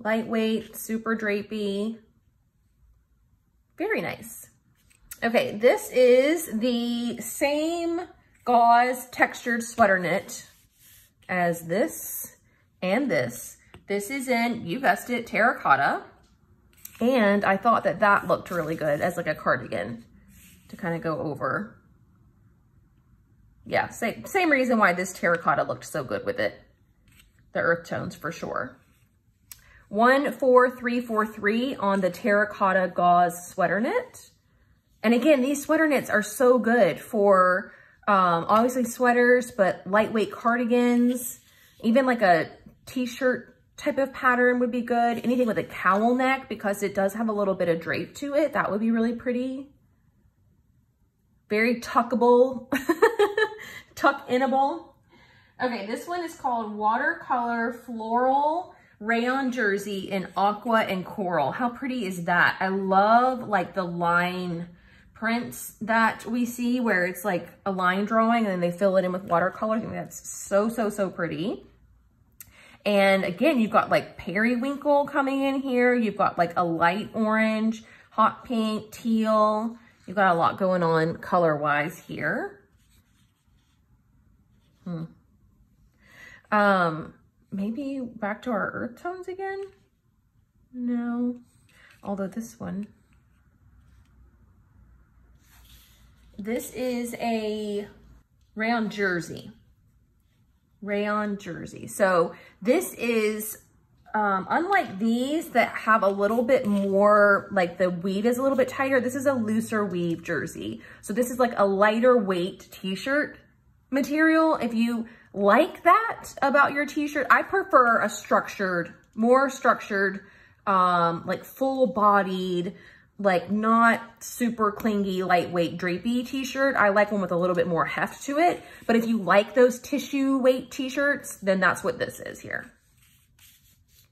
Lightweight, super drapey, very nice. Okay, this is the same gauze textured sweater knit as this and this. This is in, you guessed it, terracotta. And I thought that that looked really good as like a cardigan to kind of go over. Yeah, same, same reason why this terracotta looked so good with it. The earth tones for sure. one four three four three on the terracotta gauze sweater knit. And again, these sweater knits are so good for um, obviously sweaters, but lightweight cardigans, even like a t-shirt type of pattern would be good. Anything with a cowl neck, because it does have a little bit of drape to it, that would be really pretty. Very tuckable, tuck-inable. Okay, this one is called Watercolor Floral Rayon Jersey in Aqua and Coral. How pretty is that? I love like the line prints that we see where it's like a line drawing and then they fill it in with watercolor. I think that's so, so, so pretty. And again, you've got like periwinkle coming in here. You've got like a light orange, hot pink, teal. You've got a lot going on color-wise here. Hmm. Um, maybe back to our earth tones again? No, although this one. This is a rayon jersey, rayon jersey. So this is, um, unlike these that have a little bit more, like the weave is a little bit tighter, this is a looser weave jersey. So this is like a lighter weight t-shirt material. If you like that about your t-shirt, I prefer a structured, more structured, um, like full bodied, like not super clingy, lightweight, drapey t-shirt. I like one with a little bit more heft to it. But if you like those tissue weight t-shirts, then that's what this is here.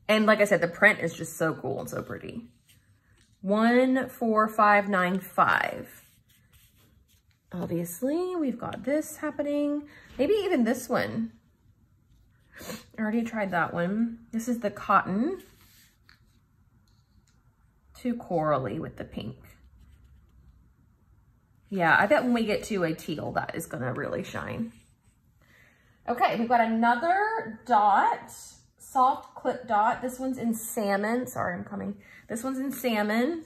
And like I said, the print is just so cool and so pretty. one four five nine five. Obviously, we've got this happening. Maybe even this one. I already tried that one. This is the cotton. Too corally with the pink. Yeah, I bet when we get to a teal, that is gonna really shine. Okay, we've got another dot, soft clip dot. This one's in salmon. Sorry, I'm coming. This one's in salmon.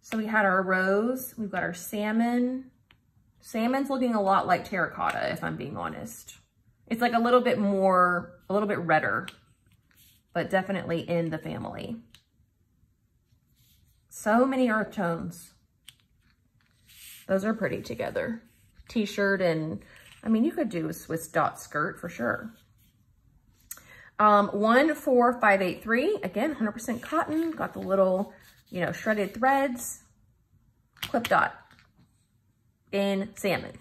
So we had our rose, we've got our salmon. Salmon's looking a lot like terracotta, if I'm being honest. It's like a little bit more, a little bit redder, but definitely in the family. So many earth tones. Those are pretty together. T-shirt and, I mean, you could do a Swiss dot skirt for sure. Um, one four five eight three, again, one hundred percent cotton. Got the little, you know, shredded threads. Clip dot in salmon.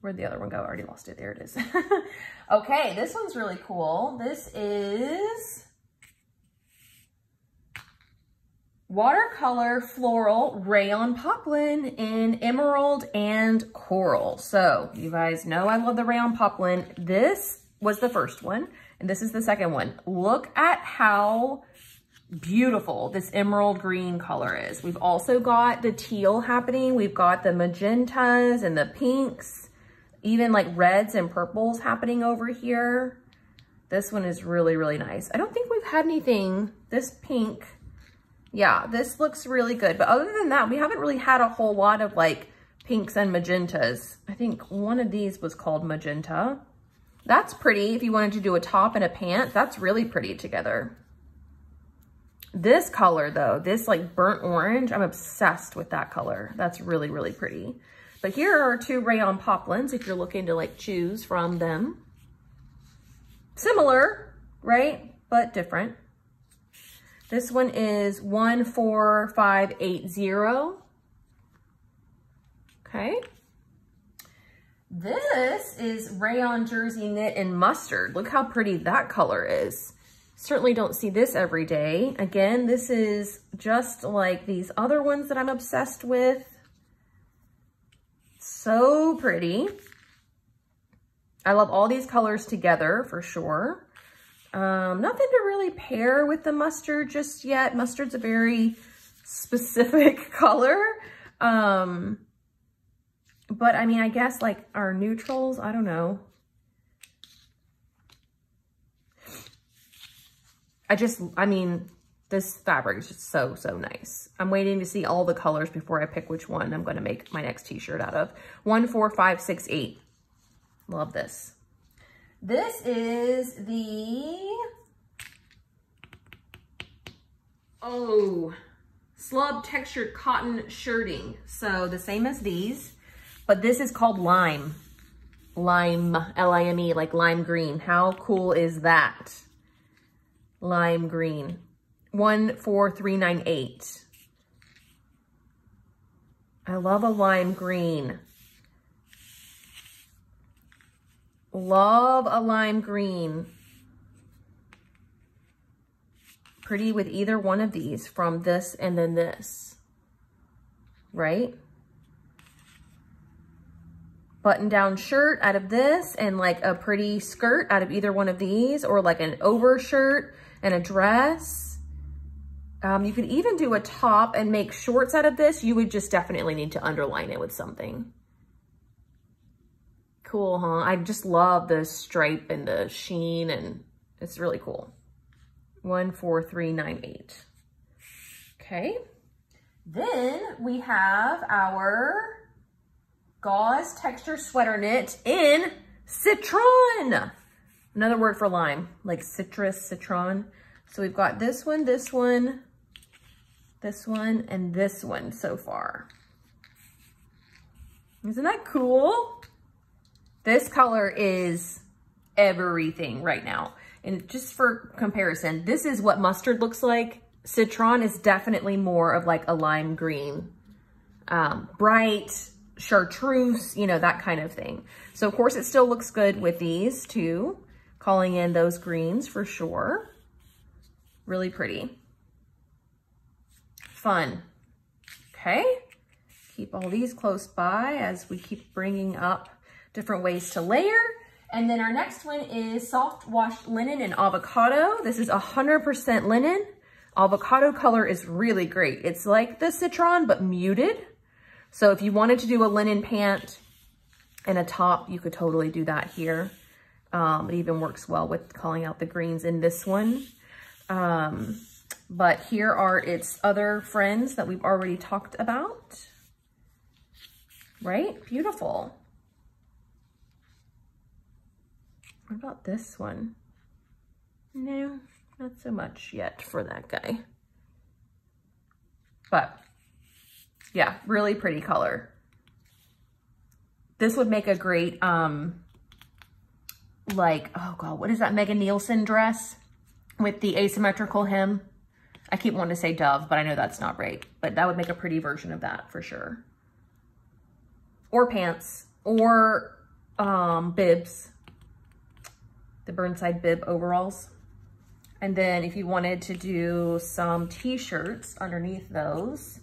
Where'd the other one go? I already lost it. There it is. Okay, this one's really cool. This is Watercolor Floral Rayon Poplin in Emerald and Coral. So you guys know I love the Rayon Poplin. This was the first one, and this is the second one. Look at how beautiful this emerald green color is. We've also got the teal happening. We've got the magentas and the pinks, even like reds and purples happening over here. This one is really, really nice. I don't think we've had anything this pink. Yeah, this looks really good. But other than that, we haven't really had a whole lot of like pinks and magentas. I think one of these was called magenta. That's pretty. If you wanted to do a top and a pant, that's really pretty together. This color though, this like burnt orange, I'm obsessed with that color. That's really, really pretty. But here are two rayon poplins if you're looking to like choose from them. Similar, right? But different. This one is one four five eight zero. Okay. This is Rayon Jersey Knit and Mustard. Look how pretty that color is. Certainly don't see this every day. Again, this is just like these other ones that I'm obsessed with. So pretty. I love all these colors together for sure. Um, nothing to really pair with the mustard just yet. Mustard's a very specific color. Um, But I mean, I guess like our neutrals, I don't know. I just, I mean, this fabric is just so, so nice. I'm waiting to see all the colors before I pick which one I'm gonna make my next t-shirt out of. one four five six eight, love this. This is the, oh, Slub Textured Cotton Shirting. So the same as these. But this is called lime, lime, L I M E, like lime green. How cool is that? Lime green, one four three nine eight. I love a lime green. Love a lime green. Pretty with either one of these from this and then this, right? Button down shirt out of this and like a pretty skirt out of either one of these, or like an over shirt and a dress. Um, you could even do a top and make shorts out of this. You would just definitely need to underline it with something. Cool, huh? I just love the stripe and the sheen, and it's really cool. one four three nine eight. Okay. Then we have our Gauze Texture Sweater Knit in Citron. Another word for lime, like citrus, citron. So we've got this one, this one, this one, and this one so far. Isn't that cool? This color is everything right now. And just for comparison, this is what mustard looks like. Citron is definitely more of like a lime green, um, bright, chartreuse, you know, that kind of thing. So of course it still looks good with these two, calling in those greens for sure. Really pretty. Fun. Okay. Keep all these close by as we keep bringing up different ways to layer. And then our next one is Soft Washed Linen and Avocado. This is one hundred percent linen. Avocado color is really great. It's like the citron, but muted. So if you wanted to do a linen pant and a top, you could totally do that here. Um, it even works well with calling out the greens in this one. Um, but here are its other friends that we've already talked about. Right? Beautiful. What about this one? No, not so much yet for that guy. But yeah, really pretty color. This would make a great, um, like, oh God, what is that Megan Nielsen dress with the asymmetrical hem? I keep wanting to say Dove, but I know that's not right. But that would make a pretty version of that for sure. Or pants, or um, bibs, the Burnside bib overalls. And then if you wanted to do some t-shirts underneath those,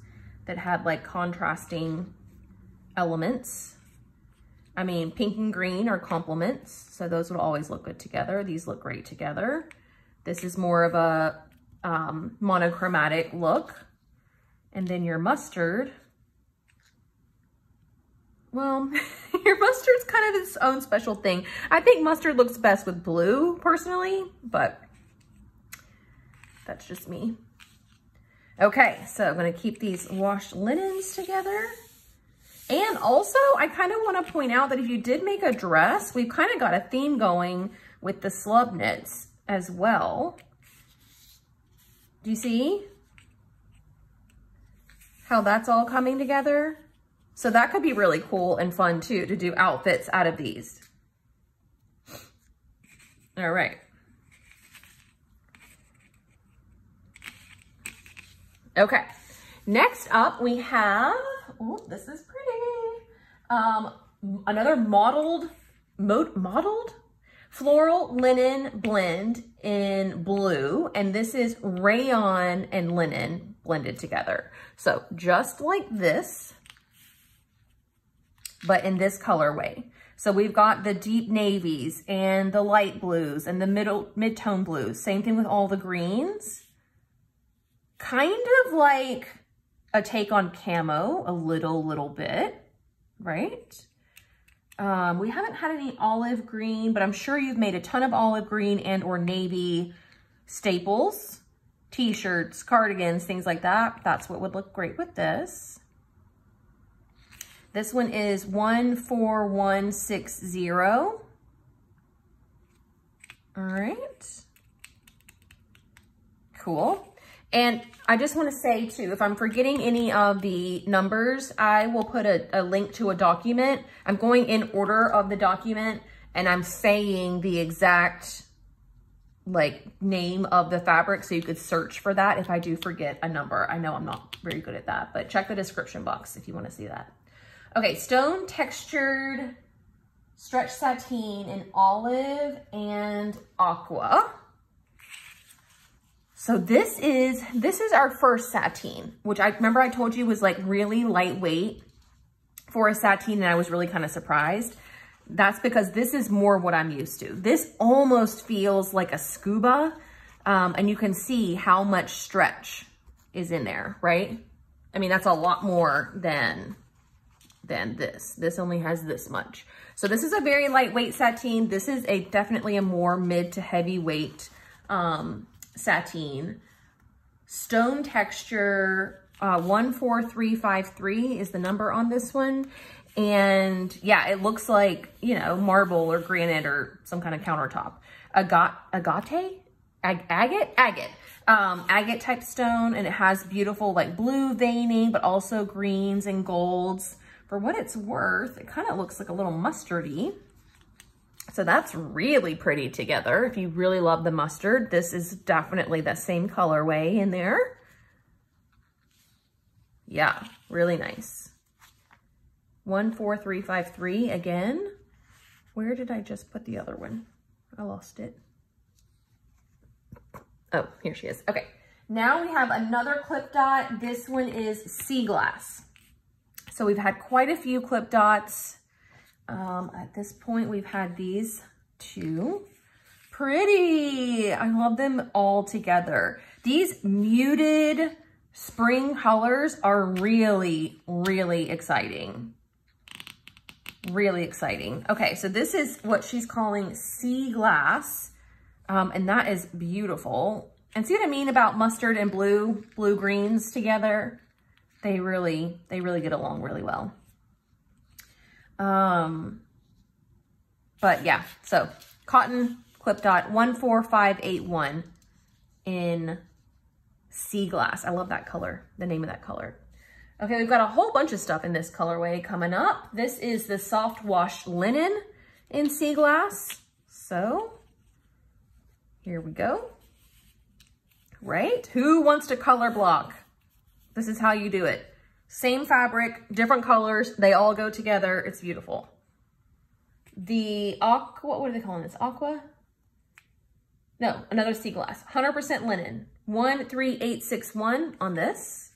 that had like contrasting elements. I mean, pink and green are complements, so those would always look good together. These look great together. This is more of a um, monochromatic look. And then your mustard, well, your mustard's kind of its own special thing. I think mustard looks best with blue personally, but that's just me. Okay, so I'm going to keep these washed linens together. And also, I kind of want to point out that if you did make a dress, we've kind of got a theme going with the slub knits as well. Do you see how that's all coming together? So that could be really cool and fun too, to do outfits out of these. All right. Okay, next up we have, oh, this is pretty. Um, another modeled, mod modeled? Floral linen blend in blue, and this is rayon and linen blended together. So just like this, but in this colorway. So we've got the deep navies and the light blues and the middle mid-tone blues. Same thing with all the greens. Kind of like a take on camo, a little, little bit, right? Um, we haven't had any olive green, but I'm sure you've made a ton of olive green and or navy staples, t-shirts, cardigans, things like that. That's what would look great with this. This one is one four one six zero. All right, cool. And I just want to say too, if I'm forgetting any of the numbers, I will put a, a link to a document. I'm going in order of the document and I'm saying the exact like name of the fabric so you could search for that if I do forget a number. I know I'm not very good at that, but check the description box if you want to see that. Okay, stone textured stretch sateen in olive and aqua. So this is, this is our first sateen, which I remember I told you was like really lightweight for a sateen, and I was really kind of surprised. That's because this is more what I'm used to. This almost feels like a scuba, um, and you can see how much stretch is in there, right? I mean, that's a lot more than, than this. This only has this much. So this is a very lightweight sateen. This is a definitely a more mid to heavyweight um, sateen. Stone texture uh, one four three five three is the number on this one. And yeah, it looks like, you know, marble or granite or some kind of countertop. Agat agate? Ag agate? Agate. Um, agate type stone, and it has beautiful like blue veining, but also greens and golds. For what it's worth, it kind of looks like a little mustardy. So that's really pretty together. If you really love the mustard, this is definitely that same colorway in there. Yeah, really nice. one four three five three again. Where did I just put the other one? I lost it. Oh, here she is. Okay, now we have another clip dot. This one is sea glass. So we've had quite a few clip dots. Um, at this point, we've had these two. Pretty, I love them all together. These muted spring colors are really, really exciting. Really exciting. Okay, so this is what she's calling sea glass. Um, and that is beautiful. And see what I mean about mustard and blue, blue greens together? They really, they really get along really well. Um, but yeah, so cotton clip dot one four five eight one in sea glass. I love that color, the name of that color. Okay, we've got a whole bunch of stuff in this colorway coming up. This is the soft wash linen in sea glass. So here we go, right? Who wants to color block? This is how you do it. Same fabric, different colors. They all go together. It's beautiful. The aqua, what are they calling this? Aqua? No, another sea glass. one hundred percent linen. one three eight six one on this.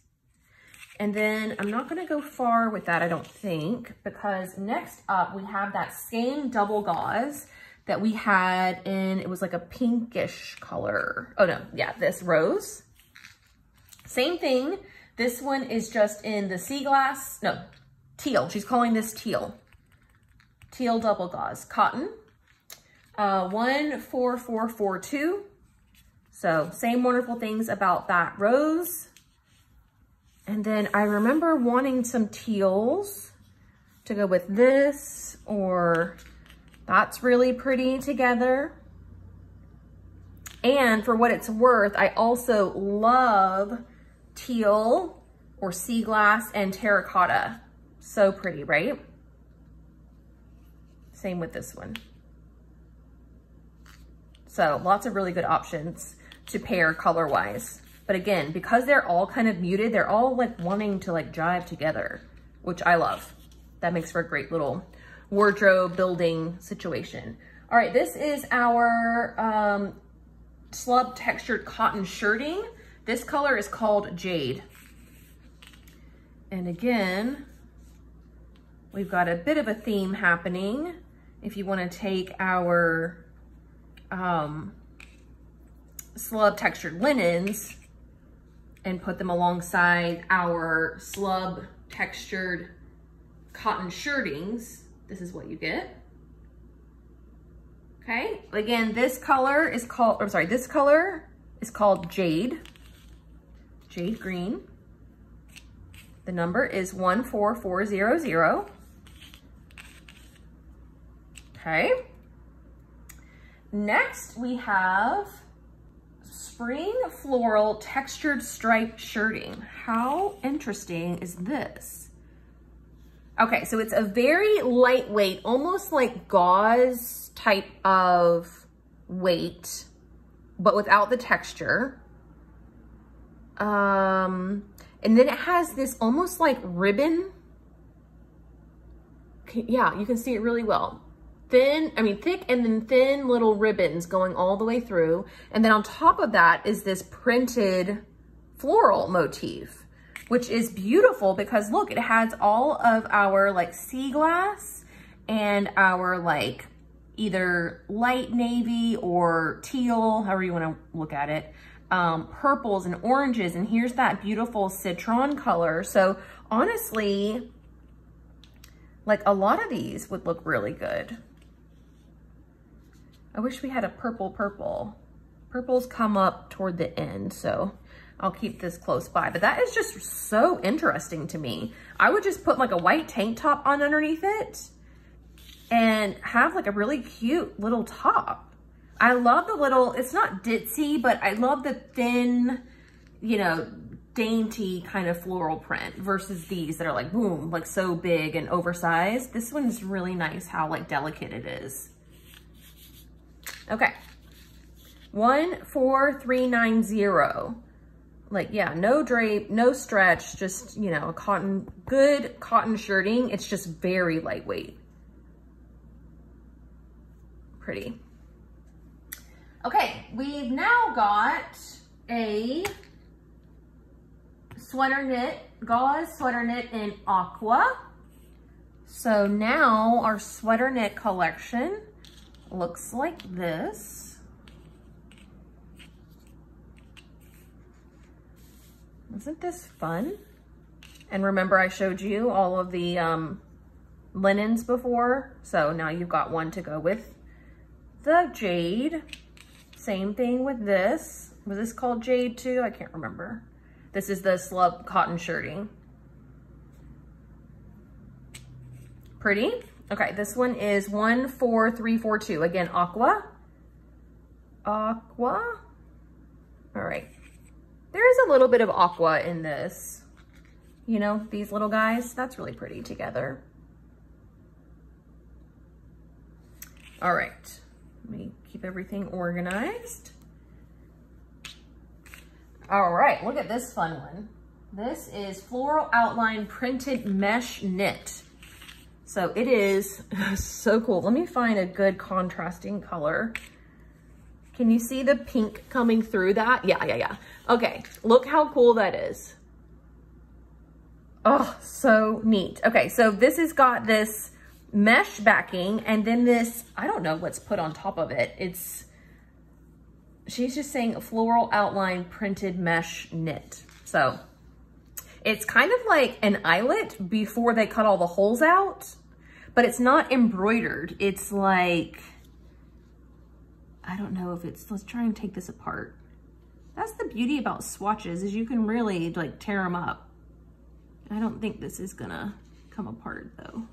And then I'm not going to go far with that, I don't think, because next up we have that same double gauze that we had in, it was like a pinkish color. Oh no, yeah, this rose. Same thing. This one is just in the sea glass, no, teal. She's calling this teal. Teal double gauze, cotton, uh, one four four four two. So same wonderful things about that rose. And then I remember wanting some teals to go with this, or that's really pretty together. And for what it's worth, I also love teal or sea glass and terracotta. So pretty, right? Same with this one. So lots of really good options to pair color-wise. But again, because they're all kind of muted, they're all like wanting to like jive together, which I love. That makes for a great little wardrobe building situation. All right, this is our um, slub textured cotton shirting. This color is called Jade. And again, we've got a bit of a theme happening. If you want to take our um, slub textured linens and put them alongside our slub textured cotton shirtings, this is what you get. Okay, again, this color is called, I'm sorry, this color is called Jade, Jade Green. The number is one four four zero zero. Okay. Next we have Spring Floral Textured Striped Shirting. How interesting is this? Okay, so it's a very lightweight, almost like gauze type of weight, but without the texture. Um, and then it has this almost like ribbon. Yeah, you can see it really well. Thin, I mean thick, and then thin little ribbons going all the way through. And then on top of that is this printed floral motif, which is beautiful because look, it has all of our like sea glass and our like either light navy or teal, however you wanna look at it, um, purples and oranges. And here's that beautiful citron color. So honestly, like a lot of these would look really good. I wish we had a purple purple. Purples come up toward the end, so I'll keep this close by, but that is just so interesting to me. I would just put like a white tank top on underneath it and have like a really cute little top. I love the little, it's not ditzy, but I love the thin, you know, dainty kind of floral print versus these that are like, boom, like so big and oversized. This one's really nice how like delicate it is. Okay, one four three nine zero. Like, yeah, no drape, no stretch, just, you know, a cotton, good cotton shirting. It's just very lightweight. Pretty. Okay, we've now got a sweater knit, gauze sweater knit in aqua. So now our sweater knit collection looks like this. Isn't this fun? And remember I showed you all of the um, linens before. So now you've got one to go with the Jade. Same thing with this. Was this called Jade too? I can't remember. This is the slub cotton shirting. Pretty. Okay, this one is one four three four two. Again, aqua. Aqua. All right. There is a little bit of aqua in this, you know, these little guys. That's really pretty together. All right, let me keep everything organized. All right, look at this fun one. This is Floral Outline Printed Mesh Knit. So it is so cool. Let me find a good contrasting color. Can you see the pink coming through that? Yeah, yeah, yeah. Okay, look how cool that is. Oh, so neat. Okay, so this has got this mesh backing and then this, I don't know what's put on top of it. It's, she's just saying floral outline printed mesh knit. So it's kind of like an eyelet before they cut all the holes out, but it's not embroidered. It's like, I don't know if it's, let's try and take this apart. That's the beauty about swatches is you can really like tear them up. I don't think this is gonna come apart though.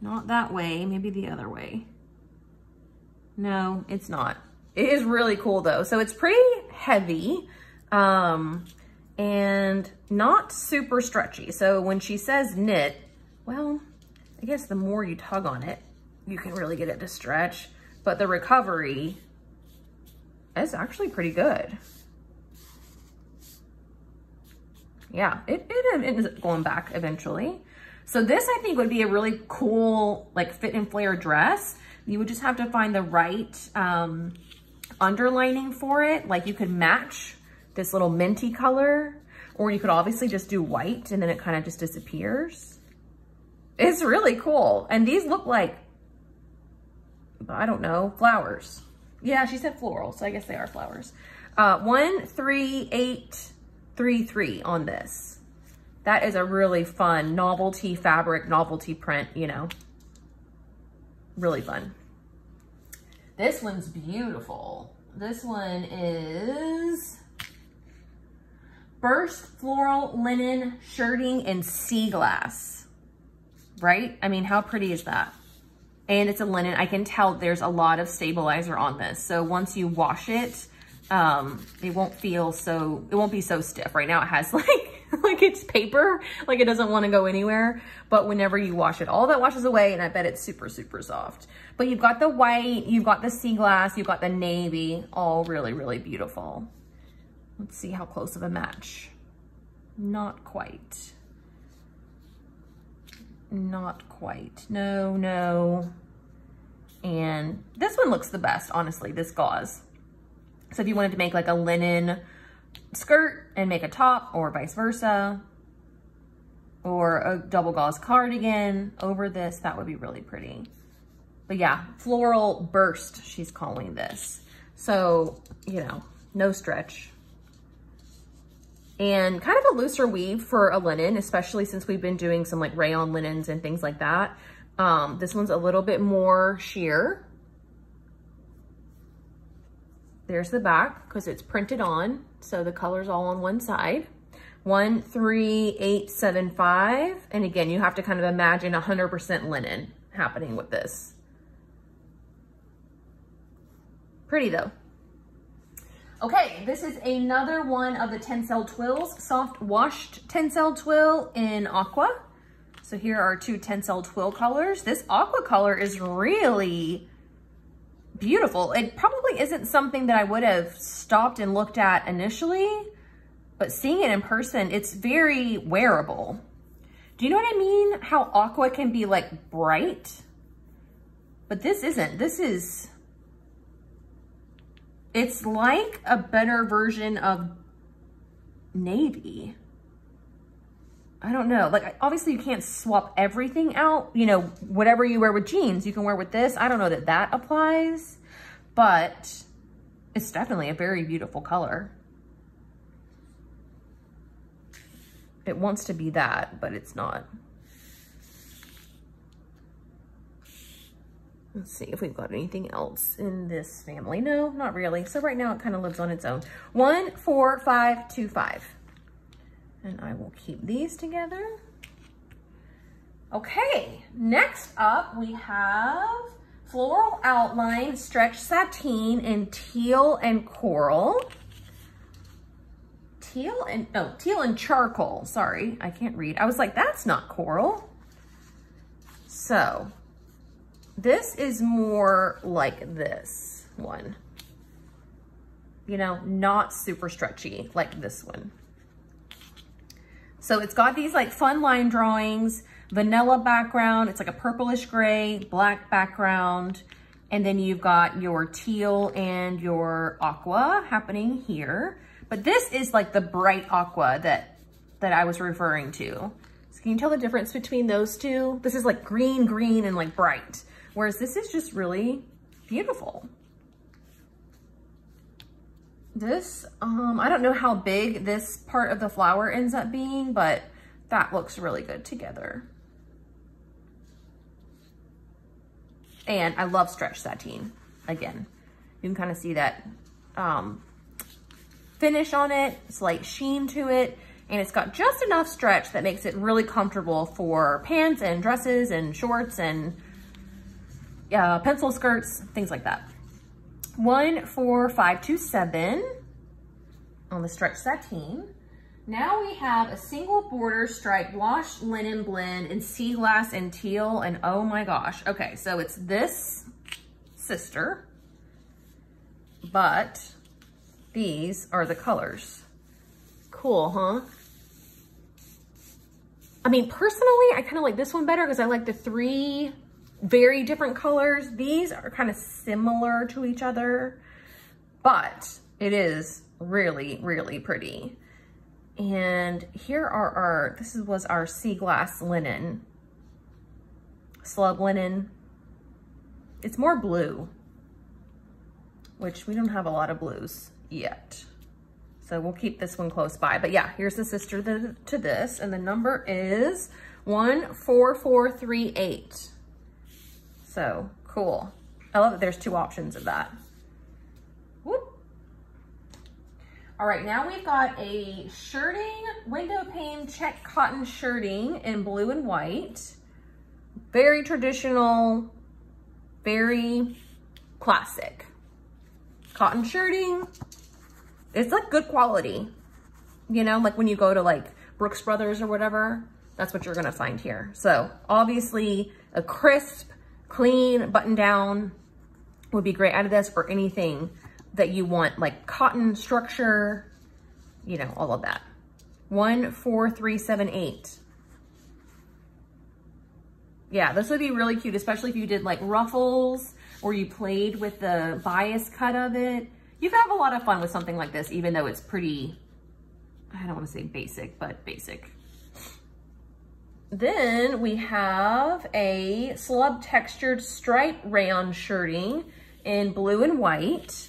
Not that way, maybe the other way. No, it's not. It is really cool though. So it's pretty heavy um, and not super stretchy. So when she says knit, well, I guess the more you tug on it, you can really get it to stretch. But the recovery is actually pretty good. yeah, it, it ends up going back eventually. So this I think would be a really cool like fit and flare dress. You would just have to find the right um, underlining for it. Like you could match this little minty color, or you could obviously just do white and then it kind of just disappears. It's really cool. And these look like, I don't know, flowers. Yeah, she said floral, so I guess they are flowers. Uh, one, three, eight, three, three on this. That is a really fun novelty fabric, novelty print, you know, really fun. This one's beautiful. This one is Burst Floral Linen Shirting in Sea Glass, right? I mean, how pretty is that? And it's a linen. I can tell there's a lot of stabilizer on this. So once you wash it, um, it won't feel so, it won't be so stiff. Right now it has like, like it's paper, like it doesn't want to go anywhere. But whenever you wash it, all that washes away, and I bet it's super, super soft. But you've got the white, you've got the sea glass, you've got the navy, all really, really beautiful. Let's see how close of a match. Not quite. Not quite. No, no. And this one looks the best, honestly, this gauze. So if you wanted to make like a linen skirt and make a top, or vice versa, or a double gauze cardigan over this, that would be really pretty. But yeah, floral burst, she's calling this. So, you know, no stretch. And kind of a looser weave for a linen, especially since we've been doing some like rayon linens and things like that. Um, this one's a little bit more sheer. There's the back, because it's printed on, so the color's all on one side. One, three, eight, seven, five. And again, you have to kind of imagine one hundred percent linen happening with this. Pretty though. Okay, this is another one of the Tencel Twills, soft washed Tencel Twill in aqua. So here are two Tencel Twill colors. This aqua color is really beautiful. It probably isn't something that I would have stopped and looked at initially, but seeing it in person, it's very wearable. Do you know what I mean? How aqua can be like bright, but this isn't. This is... It's like a better version of navy. I don't know. Like, obviously you can't swap everything out. You know, whatever you wear with jeans, you can wear with this. I don't know that that applies, but it's definitely a very beautiful color. It wants to be that, but it's not. Let's see if we've got anything else in this family. No, not really. So right now it kind of lives on its own. One, four, five, two, five. And I will keep these together. Okay, next up we have Floral Outline Stretch Sateen in Teal and Coral. Teal and, oh, teal and charcoal. Sorry, I can't read. I was like, that's not coral. So... This is more like this one, you know, not super stretchy like this one. So it's got these like fun line drawings, vanilla background. It's like a purplish gray, black background. And then you've got your teal and your aqua happening here. But this is like the bright aqua that, that I was referring to. So can you tell the difference between those two? This is like green, green, and like bright. Whereas this is just really beautiful. This, um, I don't know how big this part of the flower ends up being, but that looks really good together. And I love stretch sateen. Again, you can kind of see that um, finish on it, slight sheen to it, and it's got just enough stretch that makes it really comfortable for pants and dresses and shorts and Uh, pencil skirts, things like that. One, four, five, two, seven on the stretch sateen. Now we have a single border stripe wash linen blend in sea glass and teal, and oh my gosh. Okay, so it's this sister, but these are the colors. Cool, huh? I mean, personally, I kind of like this one better because I like the three very different colors. These are kind of similar to each other, but it is really, really pretty. And here are our, this was our sea glass linen, slub linen. It's more blue, which we don't have a lot of blues yet. So we'll keep this one close by. But yeah, here's the sister to, to this, and the number is one four four three eight. So cool. I love that there's two options of that. Whoop. All right, now we've got a shirting, window pane check cotton shirting in blue and white. Very traditional, very classic. Cotton shirting. It's like good quality, you know, like when you go to like Brooks Brothers or whatever, that's what you're gonna find here. So obviously a crisp, clean button down would be great out of this, or anything that you want, like cotton structure, you know, all of that. one four three seven eight. Yeah, this would be really cute, especially if you did like ruffles or you played with the bias cut of it. You can have a lot of fun with something like this, even though it's pretty, I don't want to say basic, but basic. Then we have a slub textured stripe rayon shirting in blue and white.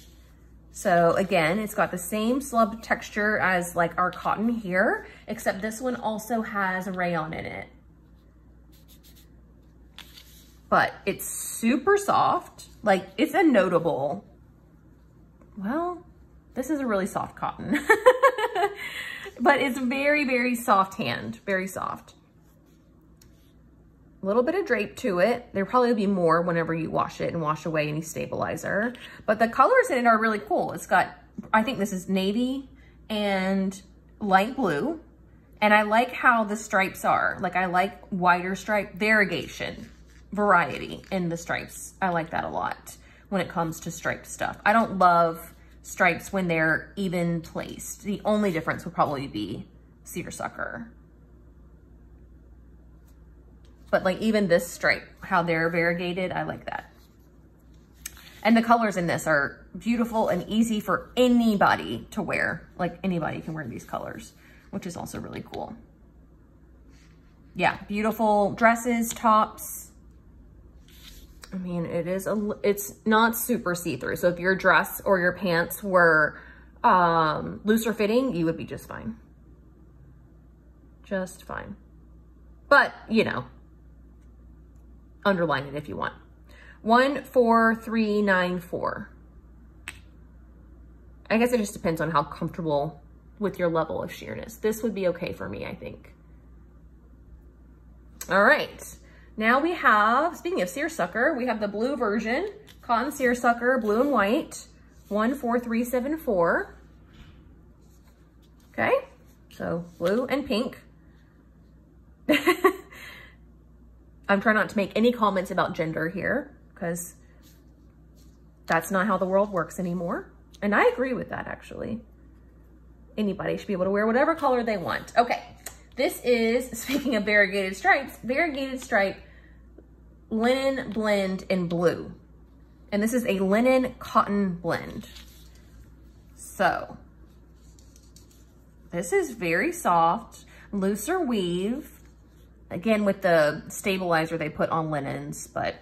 So again, it's got the same slub texture as like our cotton here, except this one also has rayon in it. But it's super soft, like it's a notable, well, this is a really soft cotton, but it's very, very soft hand, very soft. A little bit of drape to it. There probably will be more whenever you wash it and wash away any stabilizer, but the colors in it are really cool. It's got, I think this is navy and light blue. And I like how the stripes are. Like I like wider stripe variegation, variety in the stripes. I like that a lot. When it comes to stripe stuff. I don't love stripes when they're even placed. The only difference would probably be seersucker. But like even this stripe, how they're variegated, I like that. And the colors in this are beautiful and easy for anybody to wear. Like anybody can wear these colors, which is also really cool. Yeah, beautiful dresses, tops. I mean, it is a, it's not super see-through. So if your dress or your pants were um, looser fitting, you would be just fine. Just fine. But, you know, underline it if you want. one four three nine four. I guess it just depends on how comfortable with your level of sheerness. This would be okay for me, I think. All right. Now we have, speaking of seersucker, we have the blue version, cotton seersucker, blue and white, one four three seven four. Okay, so blue and pink. I'm trying not to make any comments about gender here because that's not how the world works anymore. And I agree with that, actually. Anybody should be able to wear whatever color they want. Okay. This is, speaking of variegated stripes, variegated stripe linen blend in blue. And this is a linen cotton blend. So this is very soft, looser weave. Again, with the stabilizer they put on linens, but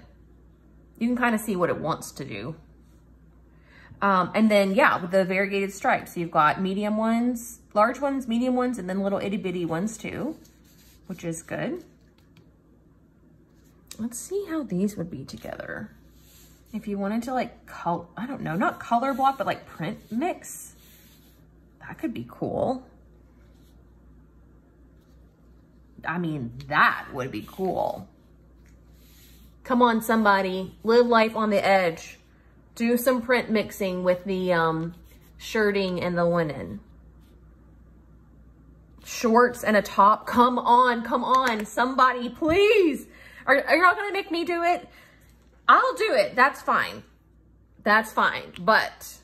you can kind of see what it wants to do. Um, and then, yeah, with the variegated stripes, you've got medium ones, large ones, medium ones, and then little itty bitty ones too, which is good. Let's see how these would be together. If you wanted to like color, I don't know, not color block, but like print mix, that could be cool. I mean, that would be cool. Come on, somebody, live life on the edge. Do some print mixing with the um, shirting and the linen. Shorts and a top. Come on, come on, somebody, please. Are, are you not gonna make me do it? I'll do it, that's fine. That's fine, but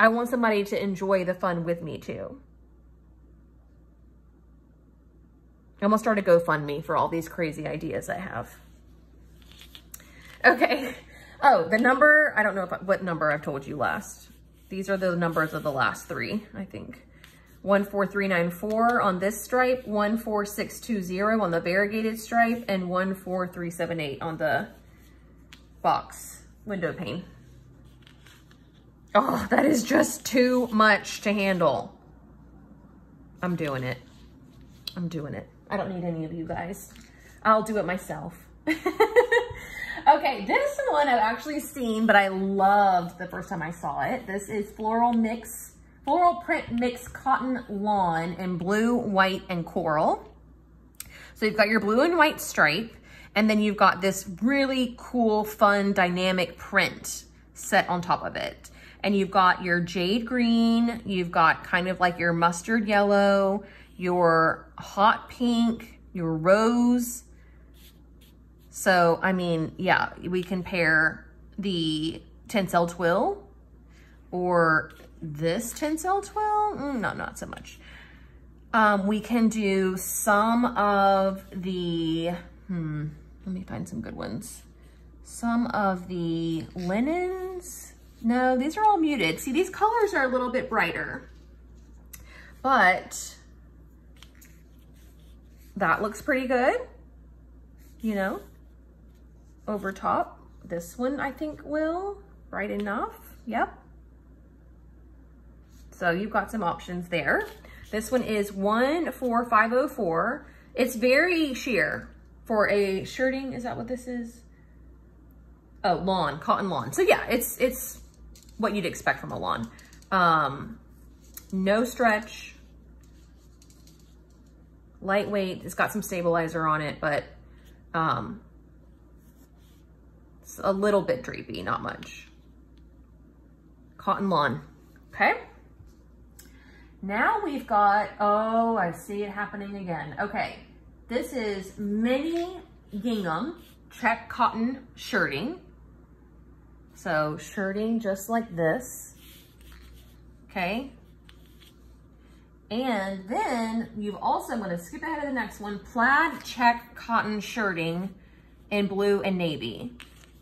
I want somebody to enjoy the fun with me too. I'm gonna start a GoFundMe for all these crazy ideas I have. Okay. Oh, the number, I don't know if I, what number I've told you last. These are the numbers of the last three, I think. one four three nine four on this stripe, one four six two zero on the variegated stripe, and one four three seven eight on the box window pane. Oh, that is just too much to handle. I'm doing it. I'm doing it. I don't need any of you guys. I'll do it myself. Okay, this is one I've actually seen, but I loved the first time I saw it. This is Floral Mix, Floral Print Mix Cotton Lawn in blue, white, and coral. So you've got your blue and white stripe, and then you've got this really cool, fun, dynamic print set on top of it. And you've got your jade green, you've got kind of like your mustard yellow, your hot pink, your rose. So, I mean, yeah, we can pair the Tencel Twill or this Tencel Twill, mm, no, not so much. Um, we can do some of the, hmm, let me find some good ones. Some of the linens. No, these are all muted. See, these colors are a little bit brighter, but that looks pretty good, you know, over top. This one I think will, right enough, yep. So you've got some options there. This one is one four five oh four. It's very sheer for a shirting. Is that what this is? Oh, lawn, cotton lawn. So yeah, it's it's what you'd expect from a lawn. Um, no stretch, lightweight. It's got some stabilizer on it, but um, it's a little bit drapey, not much. Cotton lawn, okay? Now we've got, oh, I see it happening again. Okay, this is mini gingham check cotton shirting. So shirting just like this, okay? And then you've also, I'm gonna skip ahead to the next one, plaid check cotton shirting in blue and navy.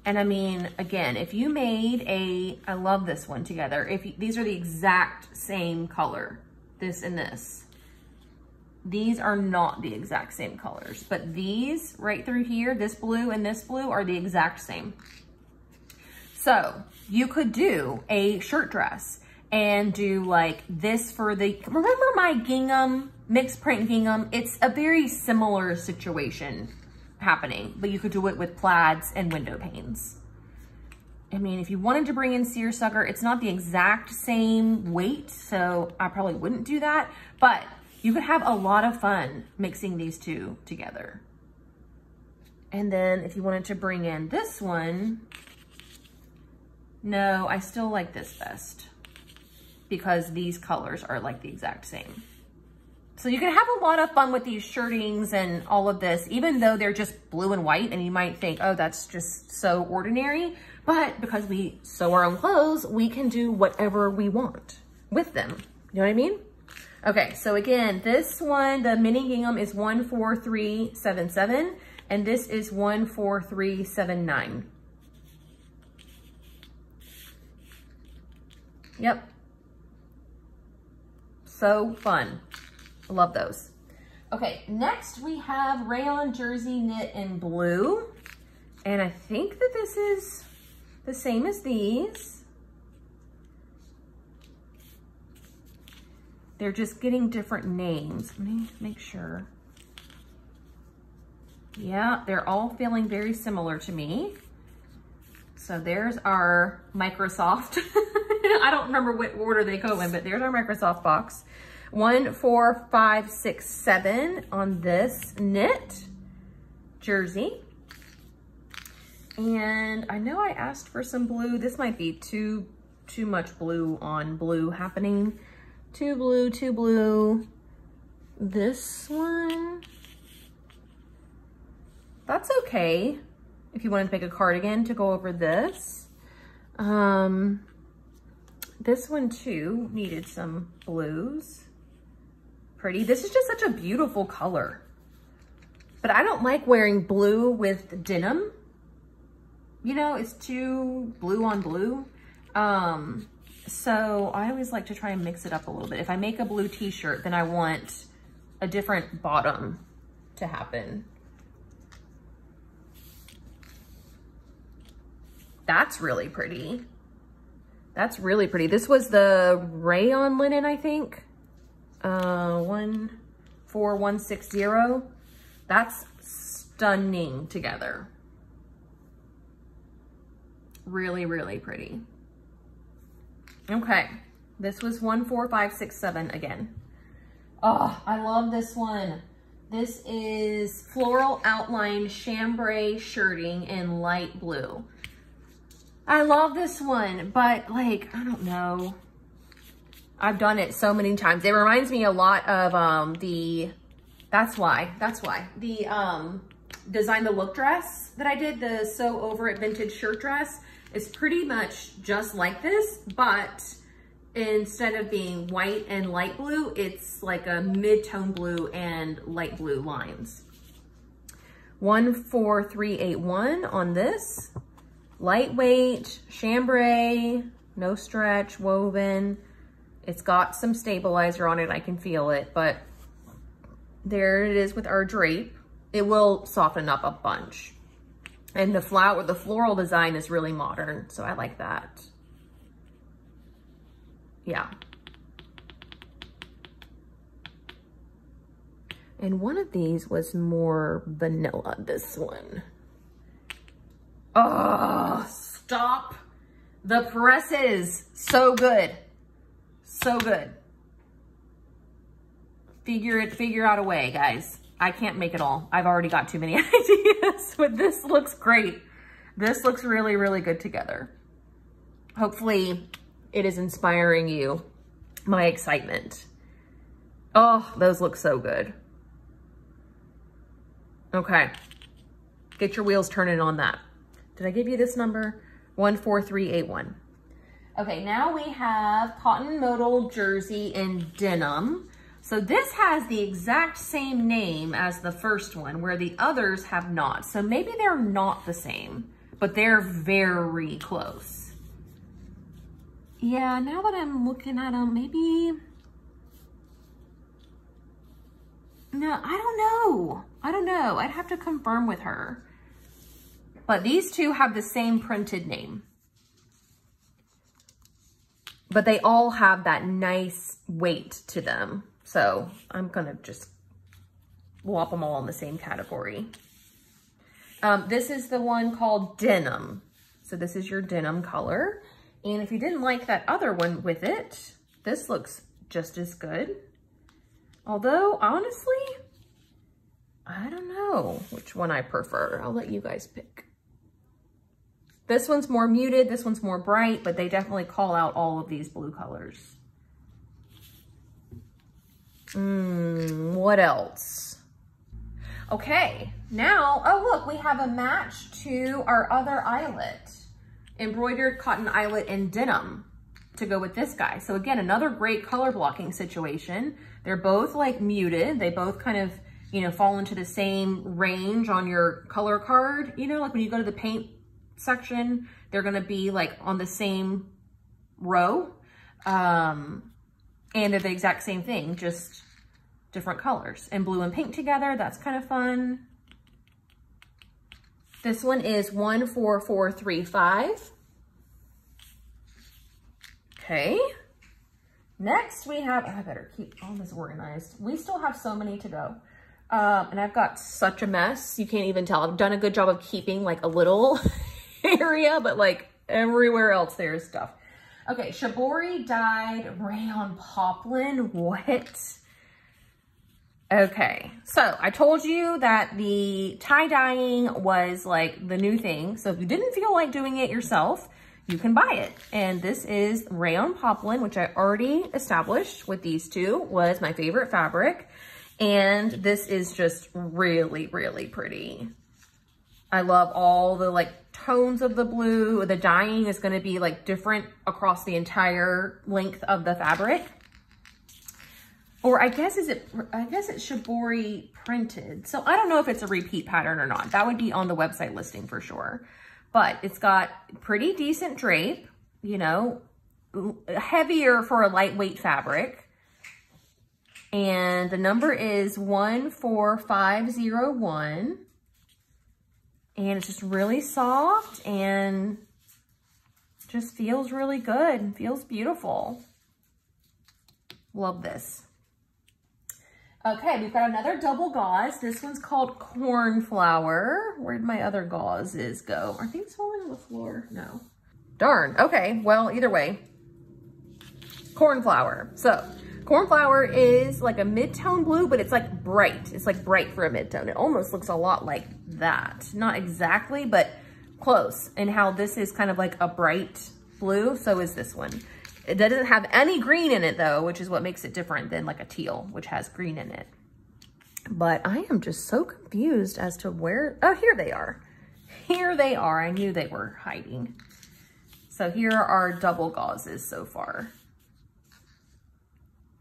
And I mean, again, if you made a, I love this one together. If you, these are the exact same color. This and this. These are not the exact same colors, but these right through here, this blue and this blue are the exact same. So you could do a shirt dress and do like this for the, remember my gingham, mixed print gingham? It's a very similar situation happening, but you could do it with plaids and window panes. I mean, if you wanted to bring in seersucker, it's not the exact same weight, so I probably wouldn't do that, but you could have a lot of fun mixing these two together. And then if you wanted to bring in this one, no, I still like this best because these colors are like the exact same. So you can have a lot of fun with these shirtings and all of this, even though they're just blue and white, and you might think, oh, that's just so ordinary. But because we sew our own clothes, we can do whatever we want with them. You know what I mean? Okay, so again, this one, the mini gingham is one four three seven seven, and this is one four three seven nine. Yep. So fun. I love those. Okay, next we have rayon jersey knit in blue. And I think that this is the same as these. They're just getting different names. Let me make sure. Yeah, they're all feeling very similar to me. So there's our Microsoft. I don't remember what order they go in, but there's our Microsoft box. One, four, five, six, seven on this knit jersey. And I know I asked for some blue. This might be too, too much blue on blue happening. Too blue, too blue. This one, that's okay. If you wanted to make a cardigan to go over this. Um, this one too needed some blues. Pretty. This is just such a beautiful color. but I don't like wearing blue with denim. You know, it's too blue on blue. Um, so I always like to try and mix it up a little bit. If I make a blue t-shirt, then I want a different bottom to happen. That's really pretty. That's really pretty. This was the rayon linen, I think. Uh, one four one six zero. That's stunning together. Really, really pretty. Okay, this was one four five six seven again. Oh, I love this one. This is floral outline chambray shirting in light blue. I love this one, but like, I don't know. I've done it so many times. It reminds me a lot of um, the, that's why, that's why. The um, Design the Look dress that I did, the Sew Over It Vintage Shirt dress, is pretty much just like this, but instead of being white and light blue, it's like a mid-tone blue and light blue lines. one four three eight one on this. Lightweight, chambray, no stretch, woven. It's got some stabilizer on it, I can feel it, but there it is with our drape. It will soften up a bunch. And the flower, the floral design is really modern, so I like that. Yeah. And one of these was more vanilla, this one. Oh, stop the presses. So good. So good. Figure it, figure out a way, guys. I can't make it all. I've already got too many ideas, but this looks great. This looks really, really good together. Hopefully it is inspiring you, my excitement. Oh, those look so good. Okay. Get your wheels turning on that. Did I give you this number? one four three eight one. Okay, now we have cotton modal jersey in denim. So this has the exact same name as the first one, where the others have not. So maybe they're not the same, but they're very close. Yeah, now that I'm looking at them, maybe... No, I don't know. I don't know. I'd have to confirm with her. But these two have the same printed name. But they all have that nice weight to them. So I'm going to just whop them all in the same category. Um, this is the one called denim. So this is your denim color. And if you didn't like that other one with it, this looks just as good. Although, honestly, I don't know which one I prefer. I'll let you guys pick. This one's more muted, this one's more bright, but they definitely call out all of these blue colors. Mmm, what else? Okay, now, oh look, we have a match to our other eyelet. Embroidered cotton eyelet in denim to go with this guy. So again, another great color blocking situation. They're both like muted. They both kind of, you know, fall into the same range on your color card. You know, like when you go to the paint section, they're gonna be like on the same row, um, and they're the exact same thing, just different colors. And blue and pink together, that's kind of fun. This one is one four four three five. Okay, next we have, oh, I better keep all this organized. We still have so many to go. Um, and I've got such a mess, you can't even tell. I've done a good job of keeping like a little area, but like everywhere else there is stuff. Okay, shibori dyed rayon poplin, what? Okay, so I told you that the tie-dyeing was like the new thing. So if you didn't feel like doing it yourself, you can buy it. And this is rayon poplin, which I already established with these two was my favorite fabric. And this is just really, really pretty. I love all the like tones of the blue. The dyeing is gonna be like different across the entire length of the fabric. Or I guess is it, I guess it's shibori printed. So I don't know if it's a repeat pattern or not. That would be on the website listing for sure. But it's got pretty decent drape, you know, heavier for a lightweight fabric. And the number is one four five zero one. And it's just really soft and just feels really good. Feels beautiful. Love this. Okay, we've got another double gauze. This one's called Cornflower. Where'd my other gauzes go? Are these falling on the floor? No. Darn. Okay, well, either way. Cornflower. So, Cornflower is like a mid-tone blue, but it's like bright. It's like bright for a mid-tone. It almost looks a lot like that. Not exactly, but close. And how this is kind of like a bright blue, so is this one. It doesn't have any green in it though, which is what makes it different than like a teal, which has green in it. But I am just so confused as to where, oh, here they are. Here they are, I knew they were hiding. So here are our double gauzes so far.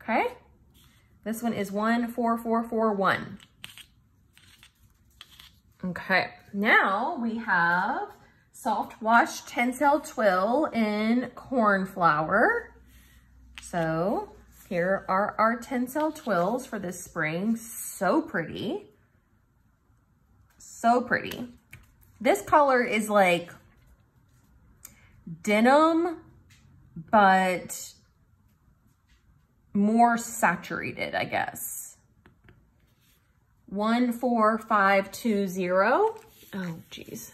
Okay, this one is one four four four one. Okay, now we have Soft Wash Tencel Twill in Cornflower. So here are our Tencel Twills for this spring. So pretty. So pretty. This color is like denim, but more saturated, I guess. one four five two zero. Oh, geez.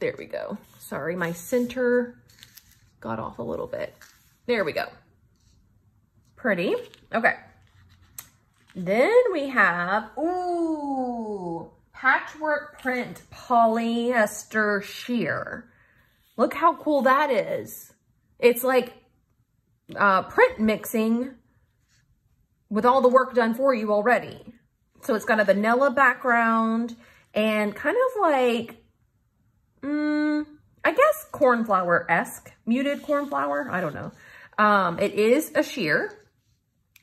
There we go. Sorry, my center got off a little bit. There we go. Pretty. Okay. Then we have, ooh, Patchwork Print Polyester Sheer. Look how cool that is. It's like uh, print mixing with all the work done for you already. So it's got a vanilla background and kind of like, Mm, I guess cornflower-esque, muted cornflower, I don't know. Um, it is a sheer,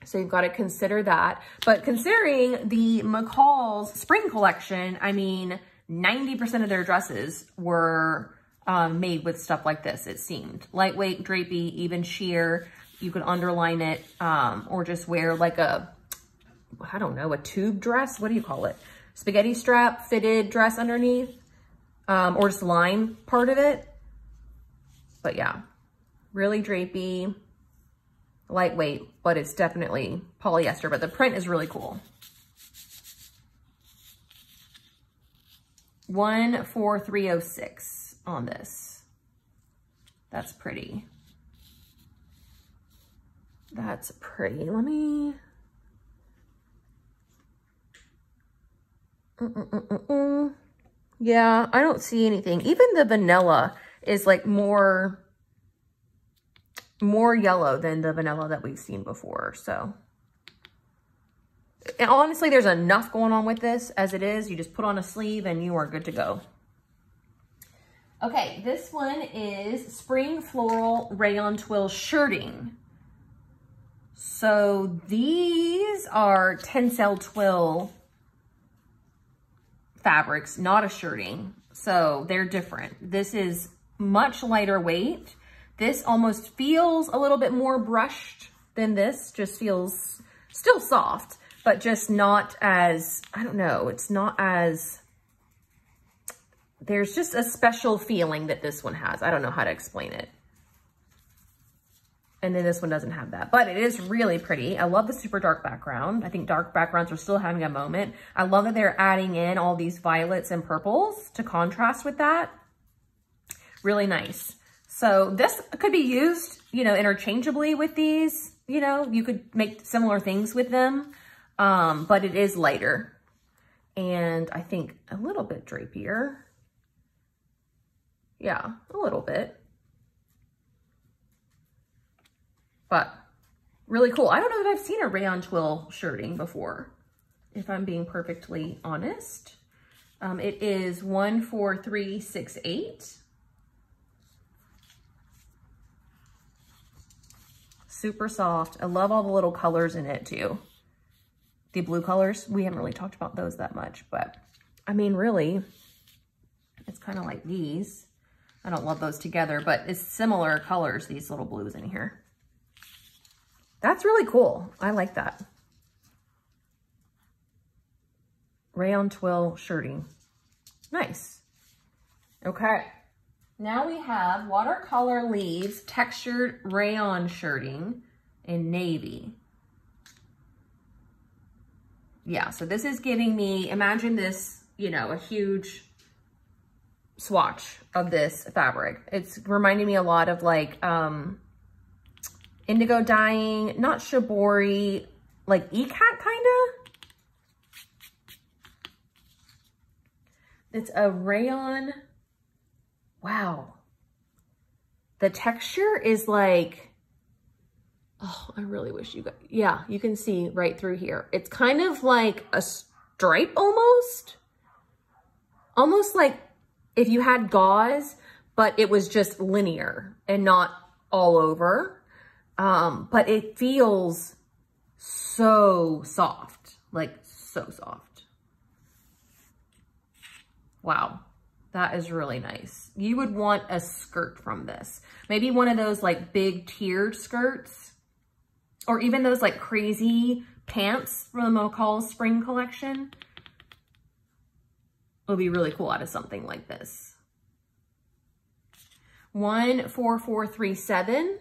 so you've got to consider that. But considering the McCall's spring collection, I mean, ninety percent of their dresses were um, made with stuff like this, it seemed. Lightweight, drapey, even sheer. You could underline it um, or just wear like a, I don't know, a tube dress? What do you call it? Spaghetti strap, fitted dress underneath. Um, or just line part of it. But yeah, really drapey, lightweight, but it's definitely polyester, but the print is really cool. one four three oh six on this. That's pretty. That's pretty. Let me... Mm-mm-mm-mm-mm. Yeah, I don't see anything. Even the vanilla is like more, more yellow than the vanilla that we've seen before. So, and honestly, there's enough going on with this as it is. You just put on a sleeve and you are good to go. Okay, this one is Spring Floral Rayon Twill Shirting. So these are Tencel Twill fabrics, not a shirting, so they're different. This is much lighter weight. This almost feels a little bit more brushed than this, just feels still soft, but just not as, I don't know, it's not as, there's just a special feeling that this one has. I don't know how to explain it. And then this one doesn't have that, but it is really pretty. I love the super dark background. I think dark backgrounds are still having a moment. I love that they're adding in all these violets and purples to contrast with that. Really nice. So this could be used, you know, interchangeably with these, you know, you could make similar things with them, um, but it is lighter. And I think a little bit drapier. Yeah, a little bit. But really cool. I don't know that I've seen a rayon twill shirting before, if I'm being perfectly honest. Um, it is one four three six eight. super soft. I love all the little colors in it too. The blue colors, we haven't really talked about those that much, but I mean, really, it's kind of like these. I don't love those together, but it's similar colors, these little blues in here. That's really cool. I like that. Rayon twill shirting. Nice. Okay. Now we have watercolor leaves, textured rayon shirting in navy. Yeah, so this is giving me, imagine this, you know, a huge swatch of this fabric. It's reminding me a lot of like um, indigo dyeing, not shibori, like E C A T kind of. It's a rayon. Wow. The texture is like, oh, I really wish you got, yeah, you can see right through here. It's kind of like a stripe almost. Almost like if you had gauze, but it was just linear and not all over. Um, but it feels so soft, like so soft. Wow. That is really nice. You would want a skirt from this. Maybe one of those like big tiered skirts, or even those like crazy pants from the McCall's spring collection. It'll be really cool out of something like this. one four four three seven.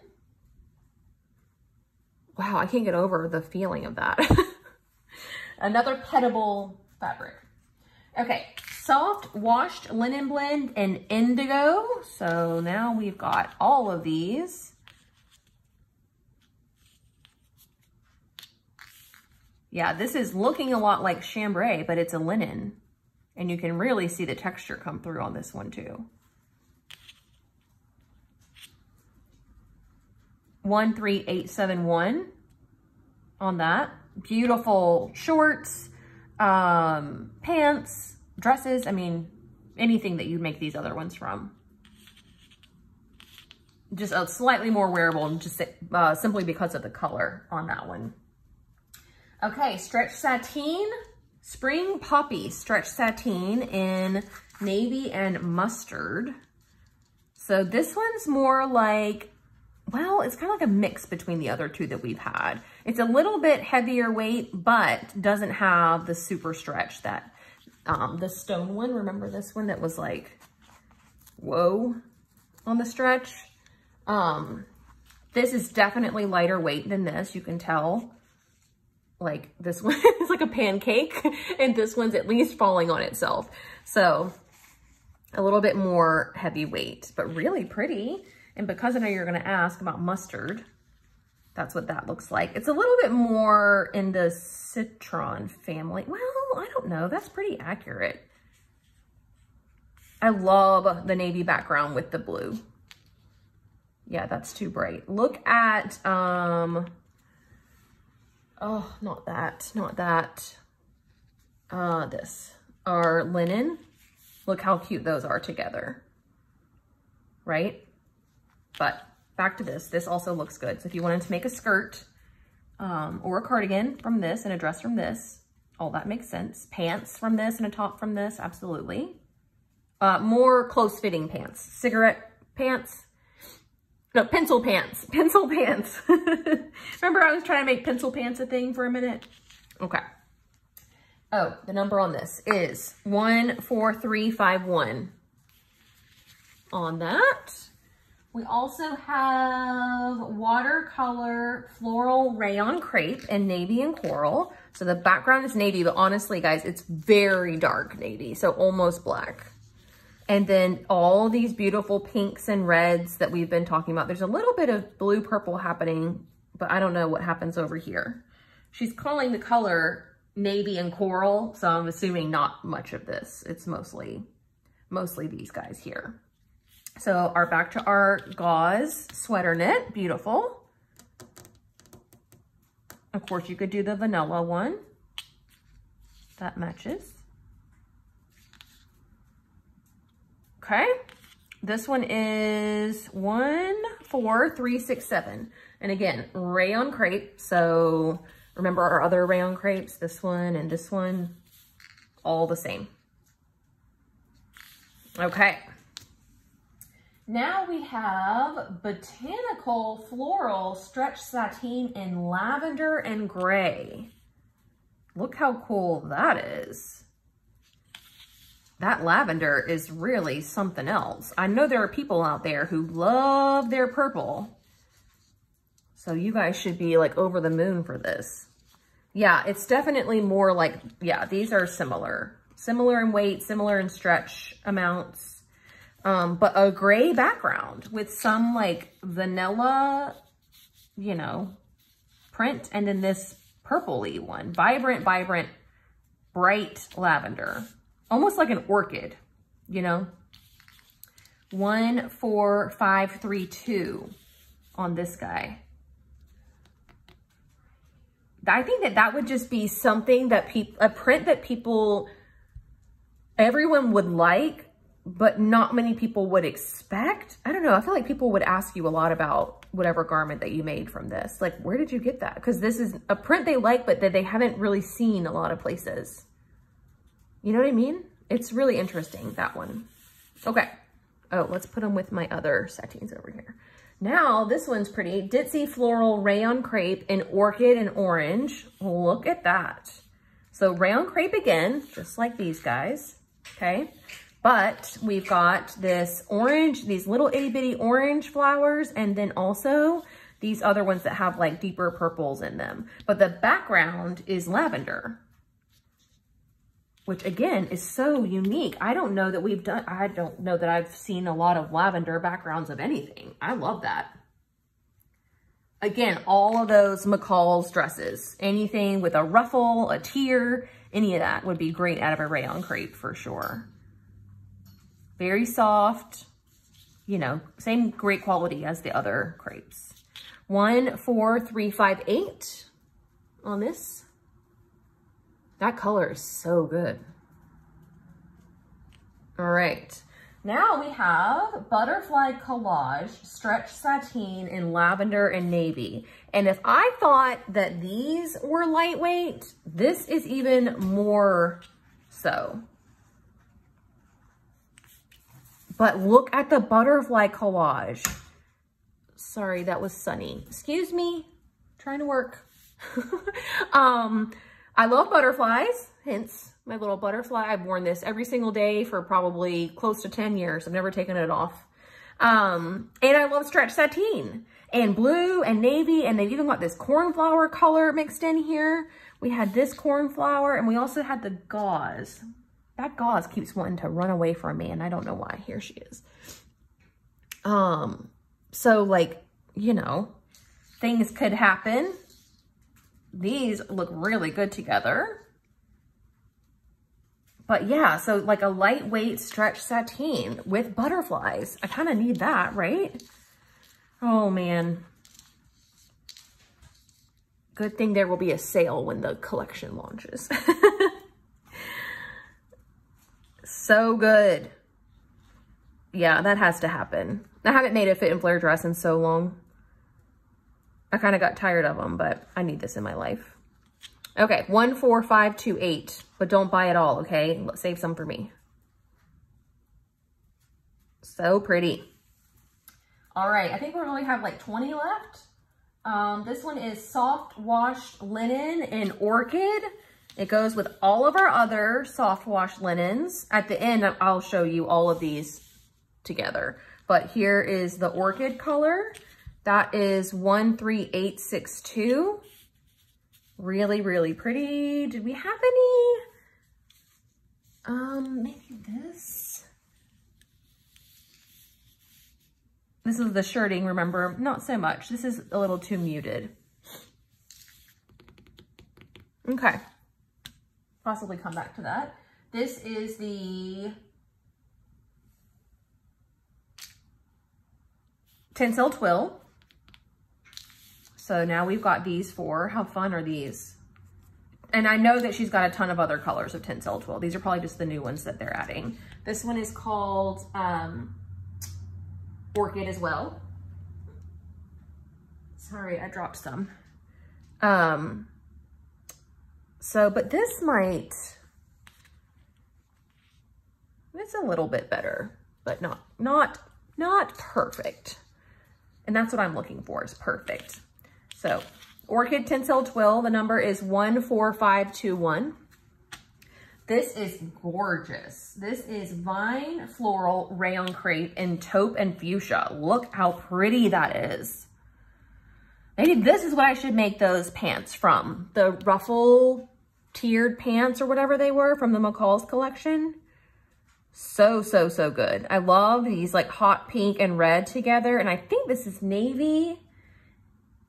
Wow, I can't get over the feeling of that. Another pettable fabric. Okay. Soft washed linen blend and indigo. So now we've got all of these. Yeah, this is looking a lot like chambray, but it's a linen. And you can really see the texture come through on this one too. one three eight seven one on that. Beautiful shorts, um, pants, dresses, I mean, anything that you make these other ones from. Just a slightly more wearable, and just uh, simply because of the color on that one. Okay, stretch sateen, spring poppy stretch sateen in navy and mustard. So this one's more like, well, it's kind of like a mix between the other two that we've had. It's a little bit heavier weight, but doesn't have the super stretch that Um, the stone one, remember this one that was like, whoa, on the stretch? Um, this is definitely lighter weight than this. You can tell, like this one is like a pancake and this one's at least falling on itself. So a little bit more heavy weight, but really pretty. And because I know you're gonna ask about mustard, that's what that looks like. It's a little bit more in the citron family. Well, I don't know. That's pretty accurate. I love the navy background with the blue. Yeah, that's too bright. Look at, um, oh, not that, not that. Uh, this, our linen. Look how cute those are together, right? But back to this, this also looks good. So if you wanted to make a skirt um, or a cardigan from this and a dress from this, all that makes sense. Pants from this and a top from this, absolutely. Uh, more close fitting pants, cigarette pants, no, pencil pants, pencil pants. Remember I was trying to make pencil pants a thing for a minute? Okay. Oh, the number on this is one four three five one on that. We also have watercolor floral rayon crepe in navy and coral. So the background is navy, but honestly, guys, it's very dark navy, so almost black. And then all these beautiful pinks and reds that we've been talking about. There's a little bit of blue-purple happening, but I don't know what happens over here. She's calling the color navy and coral, so I'm assuming not much of this. It's mostly, mostly these guys here. So our back to our gauze sweater knit, beautiful. Of course, you could do the vanilla one. That matches. Okay, this one is one four three six seven. And again, rayon crepe. So remember our other rayon crepes, this one and this one, all the same. Okay. Now we have botanical floral stretch sateen in lavender and gray. Look how cool that is. That lavender is really something else. I know there are people out there who love their purple. So you guys should be like over the moon for this. Yeah, it's definitely more like, yeah, these are similar. Similar in weight, similar in stretch amounts. Um, but a gray background with some like vanilla, you know, print. And then this purpley one, vibrant, vibrant, bright lavender, almost like an orchid, you know, one, four, five, three, two on this guy. I think that that would just be something that people, a print that people, everyone would like, but not many people would expect. I don't know. I feel like people would ask you a lot about whatever garment that you made from this. Like, where did you get that? Because this is a print they like, but that they haven't really seen a lot of places. You know what I mean? It's really interesting, that one. Okay. Oh, let's put them with my other sateens over here. Now, this one's pretty. Ditzy Floral Rayon Crepe in Orchid and Orange. Look at that. So rayon crepe again, just like these guys. Okay. But we've got this orange, these little itty bitty orange flowers, and then also these other ones that have like deeper purples in them. But the background is lavender, which again is so unique. I don't know that we've done, I don't know that I've seen a lot of lavender backgrounds of anything. I love that. Again, all of those McCall's dresses, anything with a ruffle, a tier, any of that would be great out of a rayon crepe for sure. Very soft, you know, same great quality as the other crepes. One, four, three, five, eight on this. That color is so good. All right. Now we have Butterfly Collage Stretch Sateen in Lavender and Navy. And if I thought that these were lightweight, this is even more so. But look at the butterfly collage. Sorry, that was Sunny. Excuse me, trying to work. um, I love butterflies, hence my little butterfly. I've worn this every single day for probably close to ten years. I've never taken it off. Um, and I love stretch sateen and blue and navy. And they've even got this cornflower color mixed in here. We had this cornflower and we also had the gauze. That gauze keeps wanting to run away from me, and I don't know why. Here she is. Um, so, like, you know, things could happen. These look really good together. But, yeah, so, like, a lightweight stretch sateen with butterflies. I kind of need that, right? Oh, man. Good thing there will be a sale when the collection launches. So good. Yeah, that has to happen. I haven't made a fit and flare dress in so long. I kind of got tired of them, but I need this in my life. Okay, one, four, five, two, eight. But don't buy it all, okay? Save some for me. So pretty. All right, I think we only have like twenty left. Um, this one is soft washed linen in orchid. It goes with all of our other soft wash linens. At the end, I'll show you all of these together. But here is the orchid color. That is one three eight six two. Really, really pretty. Did we have any? Um, maybe this? This is the shirting, remember? Not so much. This is a little too muted. Okay. Possibly come back to that. This is the Tencel Twill. So now we've got these four. How fun are these? And I know that she's got a ton of other colors of Tencel Twill. These are probably just the new ones that they're adding. This one is called um, Orchid as well. Sorry, I dropped some. Um, so, but this might, it's a little bit better, but not, not, not perfect. And that's what I'm looking for, is perfect. So Orchid Tinsel Twill, the number is one four five two one. This is gorgeous. This is Vine Floral Rayon Crepe in taupe and fuchsia. Look how pretty that is. Maybe this is what I should make those pants from. The ruffle tiered pants or whatever they were from the McCall's collection. So, so, so good. I love these like hot pink and red together. And I think this is navy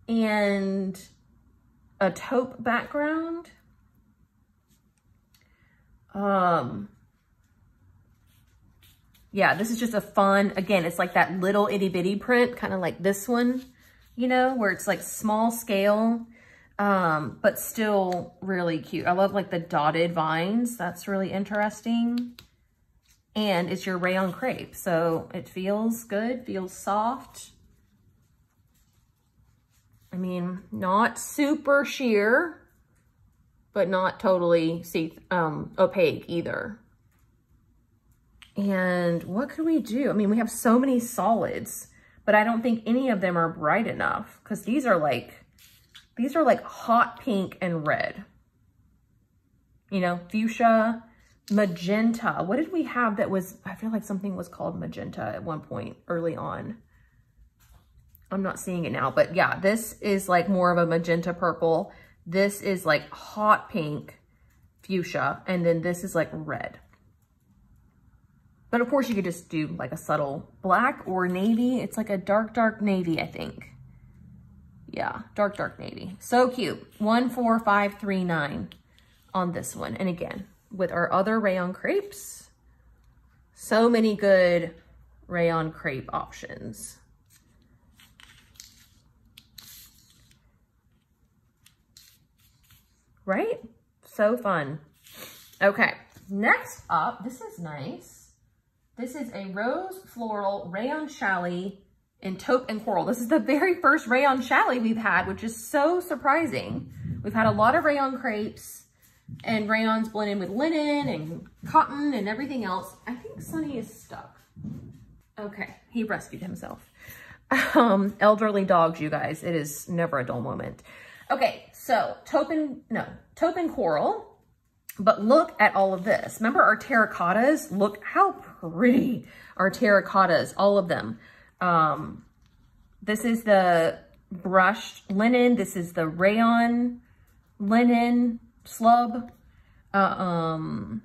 and a taupe background. Um, yeah, this is just a fun, again, it's like that little itty bitty print, kind of like this one, you know, where it's like small scale, um, but still really cute. I love like the dotted vines. That's really interesting. And it's your rayon crepe. So it feels good, feels soft. I mean, not super sheer, but not totally see um, opaque either. And what could we do? I mean, we have so many solids, but I don't think any of them are bright enough because these are like, these are like hot pink and red. You know, fuchsia, magenta. What did we have that was, I feel like something was called magenta at one point early on. I'm not seeing it now, but yeah, this is like more of a magenta purple. This is like hot pink, fuchsia, and then this is like red. But of course you could just do like a subtle black or navy. It's like a dark, dark navy, I think. Yeah, dark, dark navy. So cute. one four five three nine on this one. And again, with our other rayon crepes, so many good rayon crepe options. Right? So fun. Okay, next up, this is nice. This is a Rose Floral Rayon Challis in taupe and coral. This is the very first rayon challis we've had, which is so surprising. We've had a lot of rayon crepes and rayons blend in with linen and cotton and everything else. I think Sonny is stuck. Okay, he rescued himself. Um, elderly dogs, you guys. It is never a dull moment. Okay, so taupe and, no, taupe and coral, but look at all of this. Remember our terracottas? Look how pretty our terracottas, all of them. Um, this is the brushed linen. This is the rayon linen slub. Uh, um,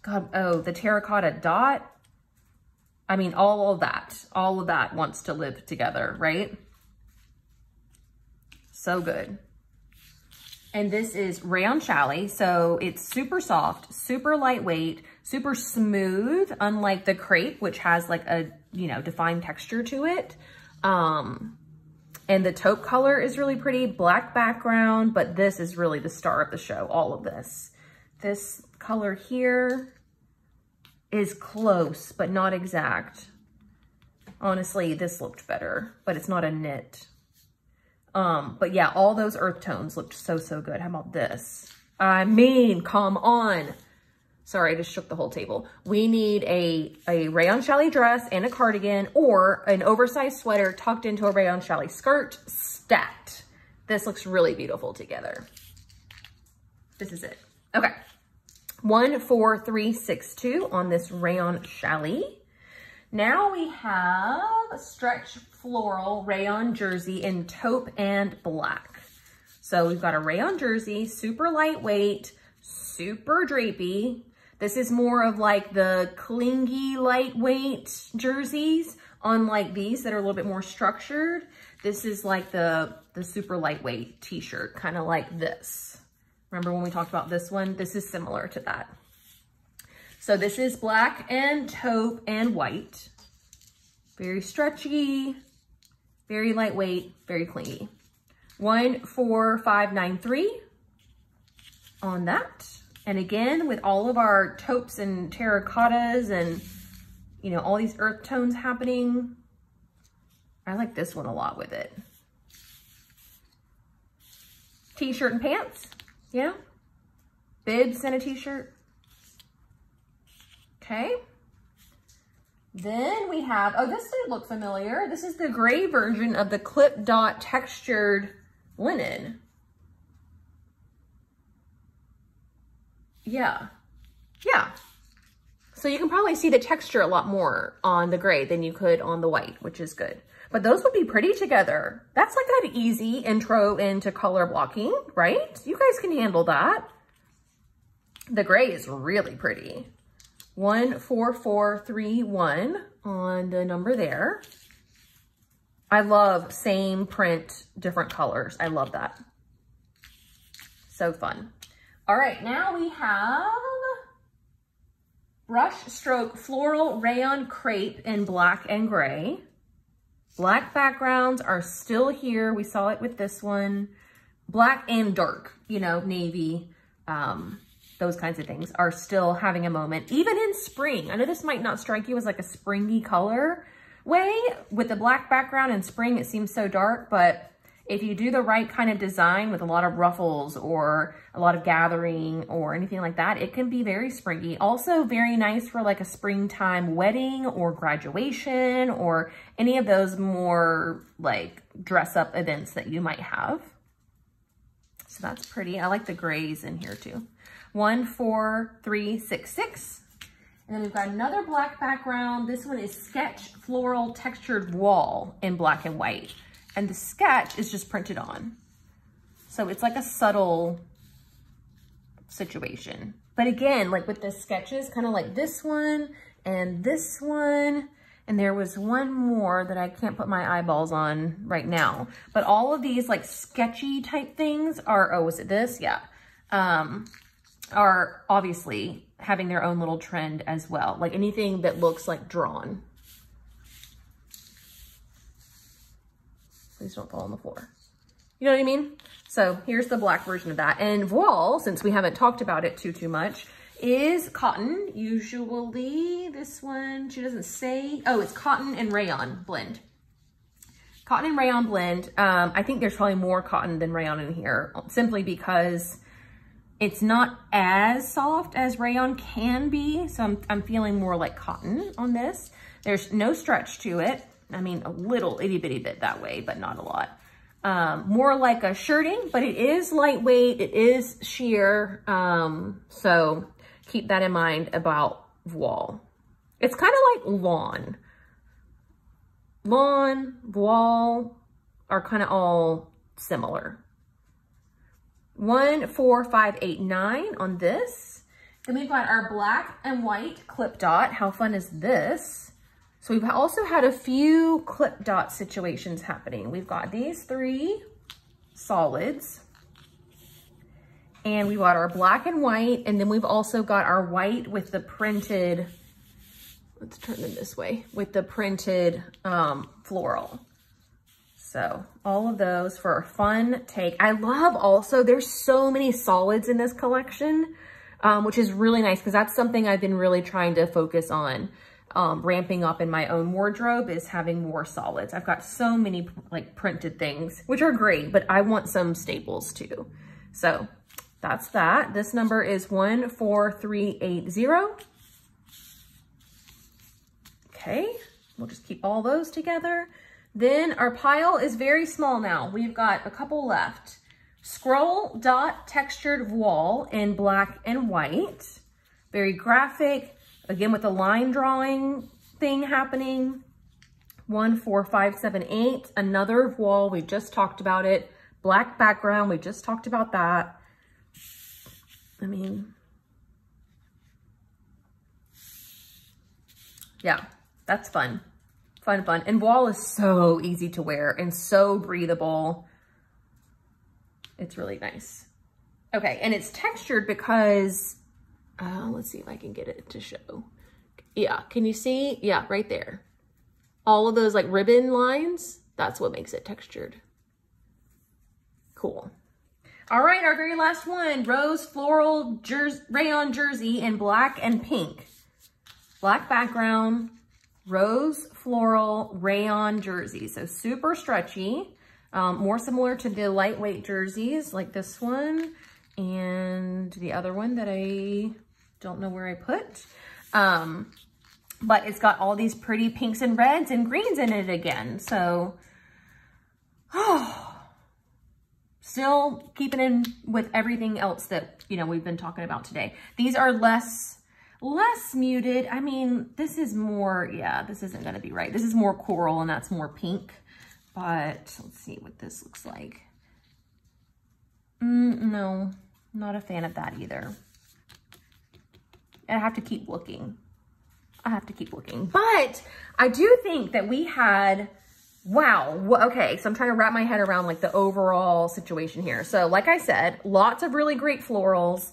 God, oh, the terracotta dot. I mean, all of that, all of that wants to live together, right? So good. And this is Rayon Challis. So it's super soft, super lightweight, super smooth, unlike the crepe, which has like a, you know, defined texture to it. Um, and the taupe color is really pretty, black background, but this is really the star of the show, all of this. This color here is close, but not exact. Honestly, this looked better, but it's not a knit. Um, but yeah, all those earth tones looked so, so good. How about this? I mean, come on. Sorry, I just shook the whole table. We need a, a rayon challis dress and a cardigan or an oversized sweater tucked into a rayon challis skirt, stacked. This looks really beautiful together. This is it. Okay. one four three six two on this rayon challis. Now we have a stretch floral rayon jersey in taupe and black. So we've got a rayon jersey, super lightweight, super drapey. This is more of like the clingy lightweight jerseys, unlike these that are a little bit more structured. This is like the, the super lightweight t-shirt, kind of like this. Remember when we talked about this one? This is similar to that. So this is black and taupe and white. Very stretchy, very lightweight, very clingy. one four five nine three on that. And again, with all of our taupes and terracottas and, you know, all these earth tones happening, I like this one a lot with it. T-shirt and pants, yeah. Bibs and a t-shirt. Okay. Then we have, oh, this did look familiar. This is the gray version of the clip dot textured linen. Yeah, yeah. So you can probably see the texture a lot more on the gray than you could on the white, which is good. But those would be pretty together. That's like an easy intro into color blocking, right? You guys can handle that. The gray is really pretty. One, four, four, three, one on the number there. I love same print, different colors. I love that. So fun. All right, now we have brush stroke floral rayon crepe in black and gray. Black backgrounds are still here. We saw it with this one. Black and dark, you know, navy, um, those kinds of things are still having a moment, even in spring. I know this might not strike you as like a springy color way with the black background in spring. It seems so dark, but if you do the right kind of design with a lot of ruffles or a lot of gathering or anything like that, it can be very springy. Also very nice for like a springtime wedding or graduation or any of those more like dress up events that you might have. So that's pretty. I like the grays in here too. One, four, three, six, six. And then we've got another black background. This one is Sketch Floral Textured Wall in black and white. And the sketch is just printed on. So it's like a subtle situation. But again, like with the sketches, kind of like this one and this one. And there was one more that I can't put my eyeballs on right now. But all of these like sketchy type things are, oh, was it this? Yeah. Um, are obviously having their own little trend as well. Like anything that looks like drawn. Please don't fall on the floor. You know what I mean? So here's the black version of that. And voile, since we haven't talked about it too, too much, is cotton. Usually this one, she doesn't say, oh, it's cotton and rayon blend. Cotton and rayon blend. Um, I think there's probably more cotton than rayon in here simply because it's not as soft as rayon can be. So I'm, I'm feeling more like cotton on this. There's no stretch to it. I mean, a little itty bitty bit that way, but not a lot. Um, more like a shirting, but it is lightweight. It is sheer. Um, so keep that in mind about voile. It's kind of like lawn. Lawn, voile are kind of all similar. One, four, five, eight, nine on this. Then we've got our black and white clip dot. How fun is this? So we've also had a few clip dot situations happening. We've got these three solids and we've got our black and white. And then we've also got our white with the printed, let's turn them this way, with the printed um, floral. So all of those for a fun take. I love also, there's so many solids in this collection, um, which is really nice because that's something I've been really trying to focus on. Um, ramping up in my own wardrobe is having more solids. I've got so many like printed things, which are great, but I want some staples too. So that's that. This number is one, four, three, eight, zero. Okay, we'll just keep all those together. Then our pile is very small now. We've got a couple left. Scroll dot textured voile in black and white. Very graphic. Again, with the line drawing thing happening, one, four, five, seven, eight, another voile, we just talked about it. Black background, we just talked about that. I mean, yeah, that's fun, fun, fun. And voile is so easy to wear and so breathable. It's really nice. Okay, and it's textured because Uh, let's see if I can get it to show. Yeah, can you see? Yeah, right there. All of those like ribbon lines, that's what makes it textured. Cool. All right, our very last one, Rose Floral Jersey, Rayon Jersey in black and pink. Black background, Rose Floral Rayon Jersey. So super stretchy. um, more similar to the lightweight jerseys like this one and the other one that I don't know where I put. Um, but it's got all these pretty pinks and reds and greens in it again. So, oh, still keeping in with everything else that, you know, we've been talking about today. These are less, less muted. I mean, this is more, yeah, this isn't going to be right. This is more coral and that's more pink, but let's see what this looks like. Mm, no, not a fan of that either. I have to keep looking. I have to keep looking, but I do think that we had, wow. Okay. So I'm trying to wrap my head around like the overall situation here. So like I said, lots of really great florals.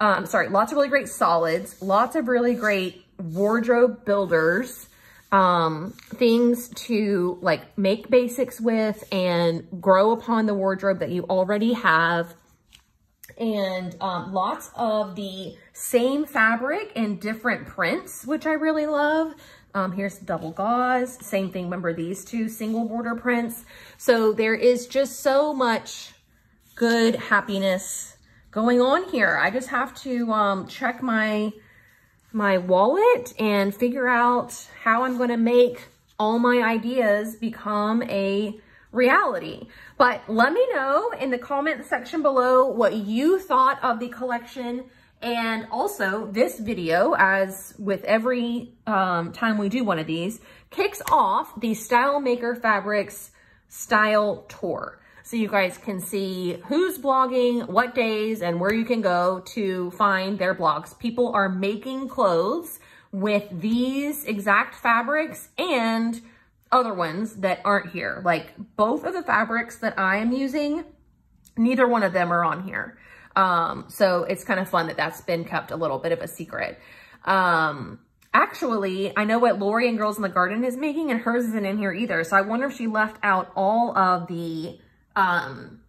Um, sorry, lots of really great solids, lots of really great wardrobe builders, um, things to like make basics with and grow upon the wardrobe that you already have. And um, lots of the same fabric in different prints, which I really love. Um, here's double gauze, same thing. Remember these two single border prints. So there is just so much good happiness going on here. I just have to um, check my, my wallet and figure out how I'm gonna make all my ideas become a reality. But let me know in the comment section below what you thought of the collection. And also this video, as with every um, time we do one of these, kicks off the Stylemaker Fabrics Style Tour. So you guys can see who's blogging, what days, and where you can go to find their blogs. People are making clothes with these exact fabrics and other ones that aren't here. Like both of the fabrics that I am using, neither one of them are on here. Um, so it's kind of fun that that's been kept a little bit of a secret. Um, actually, I know what Lori and Girls in the Garden is making and hers isn't in here either. So I wonder if she left out all of the um,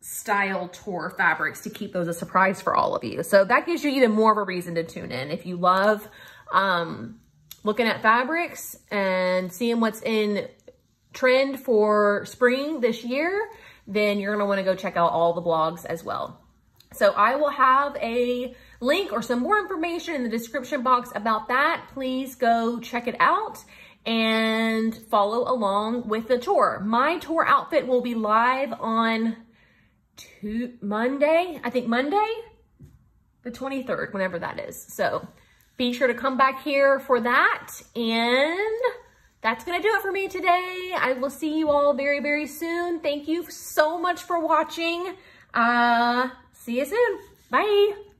style tour fabrics to keep those a surprise for all of you. So that gives you even more of a reason to tune in. If you love, um, looking at fabrics and seeing what's in trend for spring this year, then you're gonna wanna go check out all the blogs as well. So I will have a link or some more information in the description box about that. Please go check it out and follow along with the tour. My tour outfit will be live on two, Monday, I think Monday, the twenty-third, whenever that is. So be sure to come back here for that. And that's gonna do it for me today. I will see you all very, very soon. Thank you so much for watching. Uh, see you soon. Bye.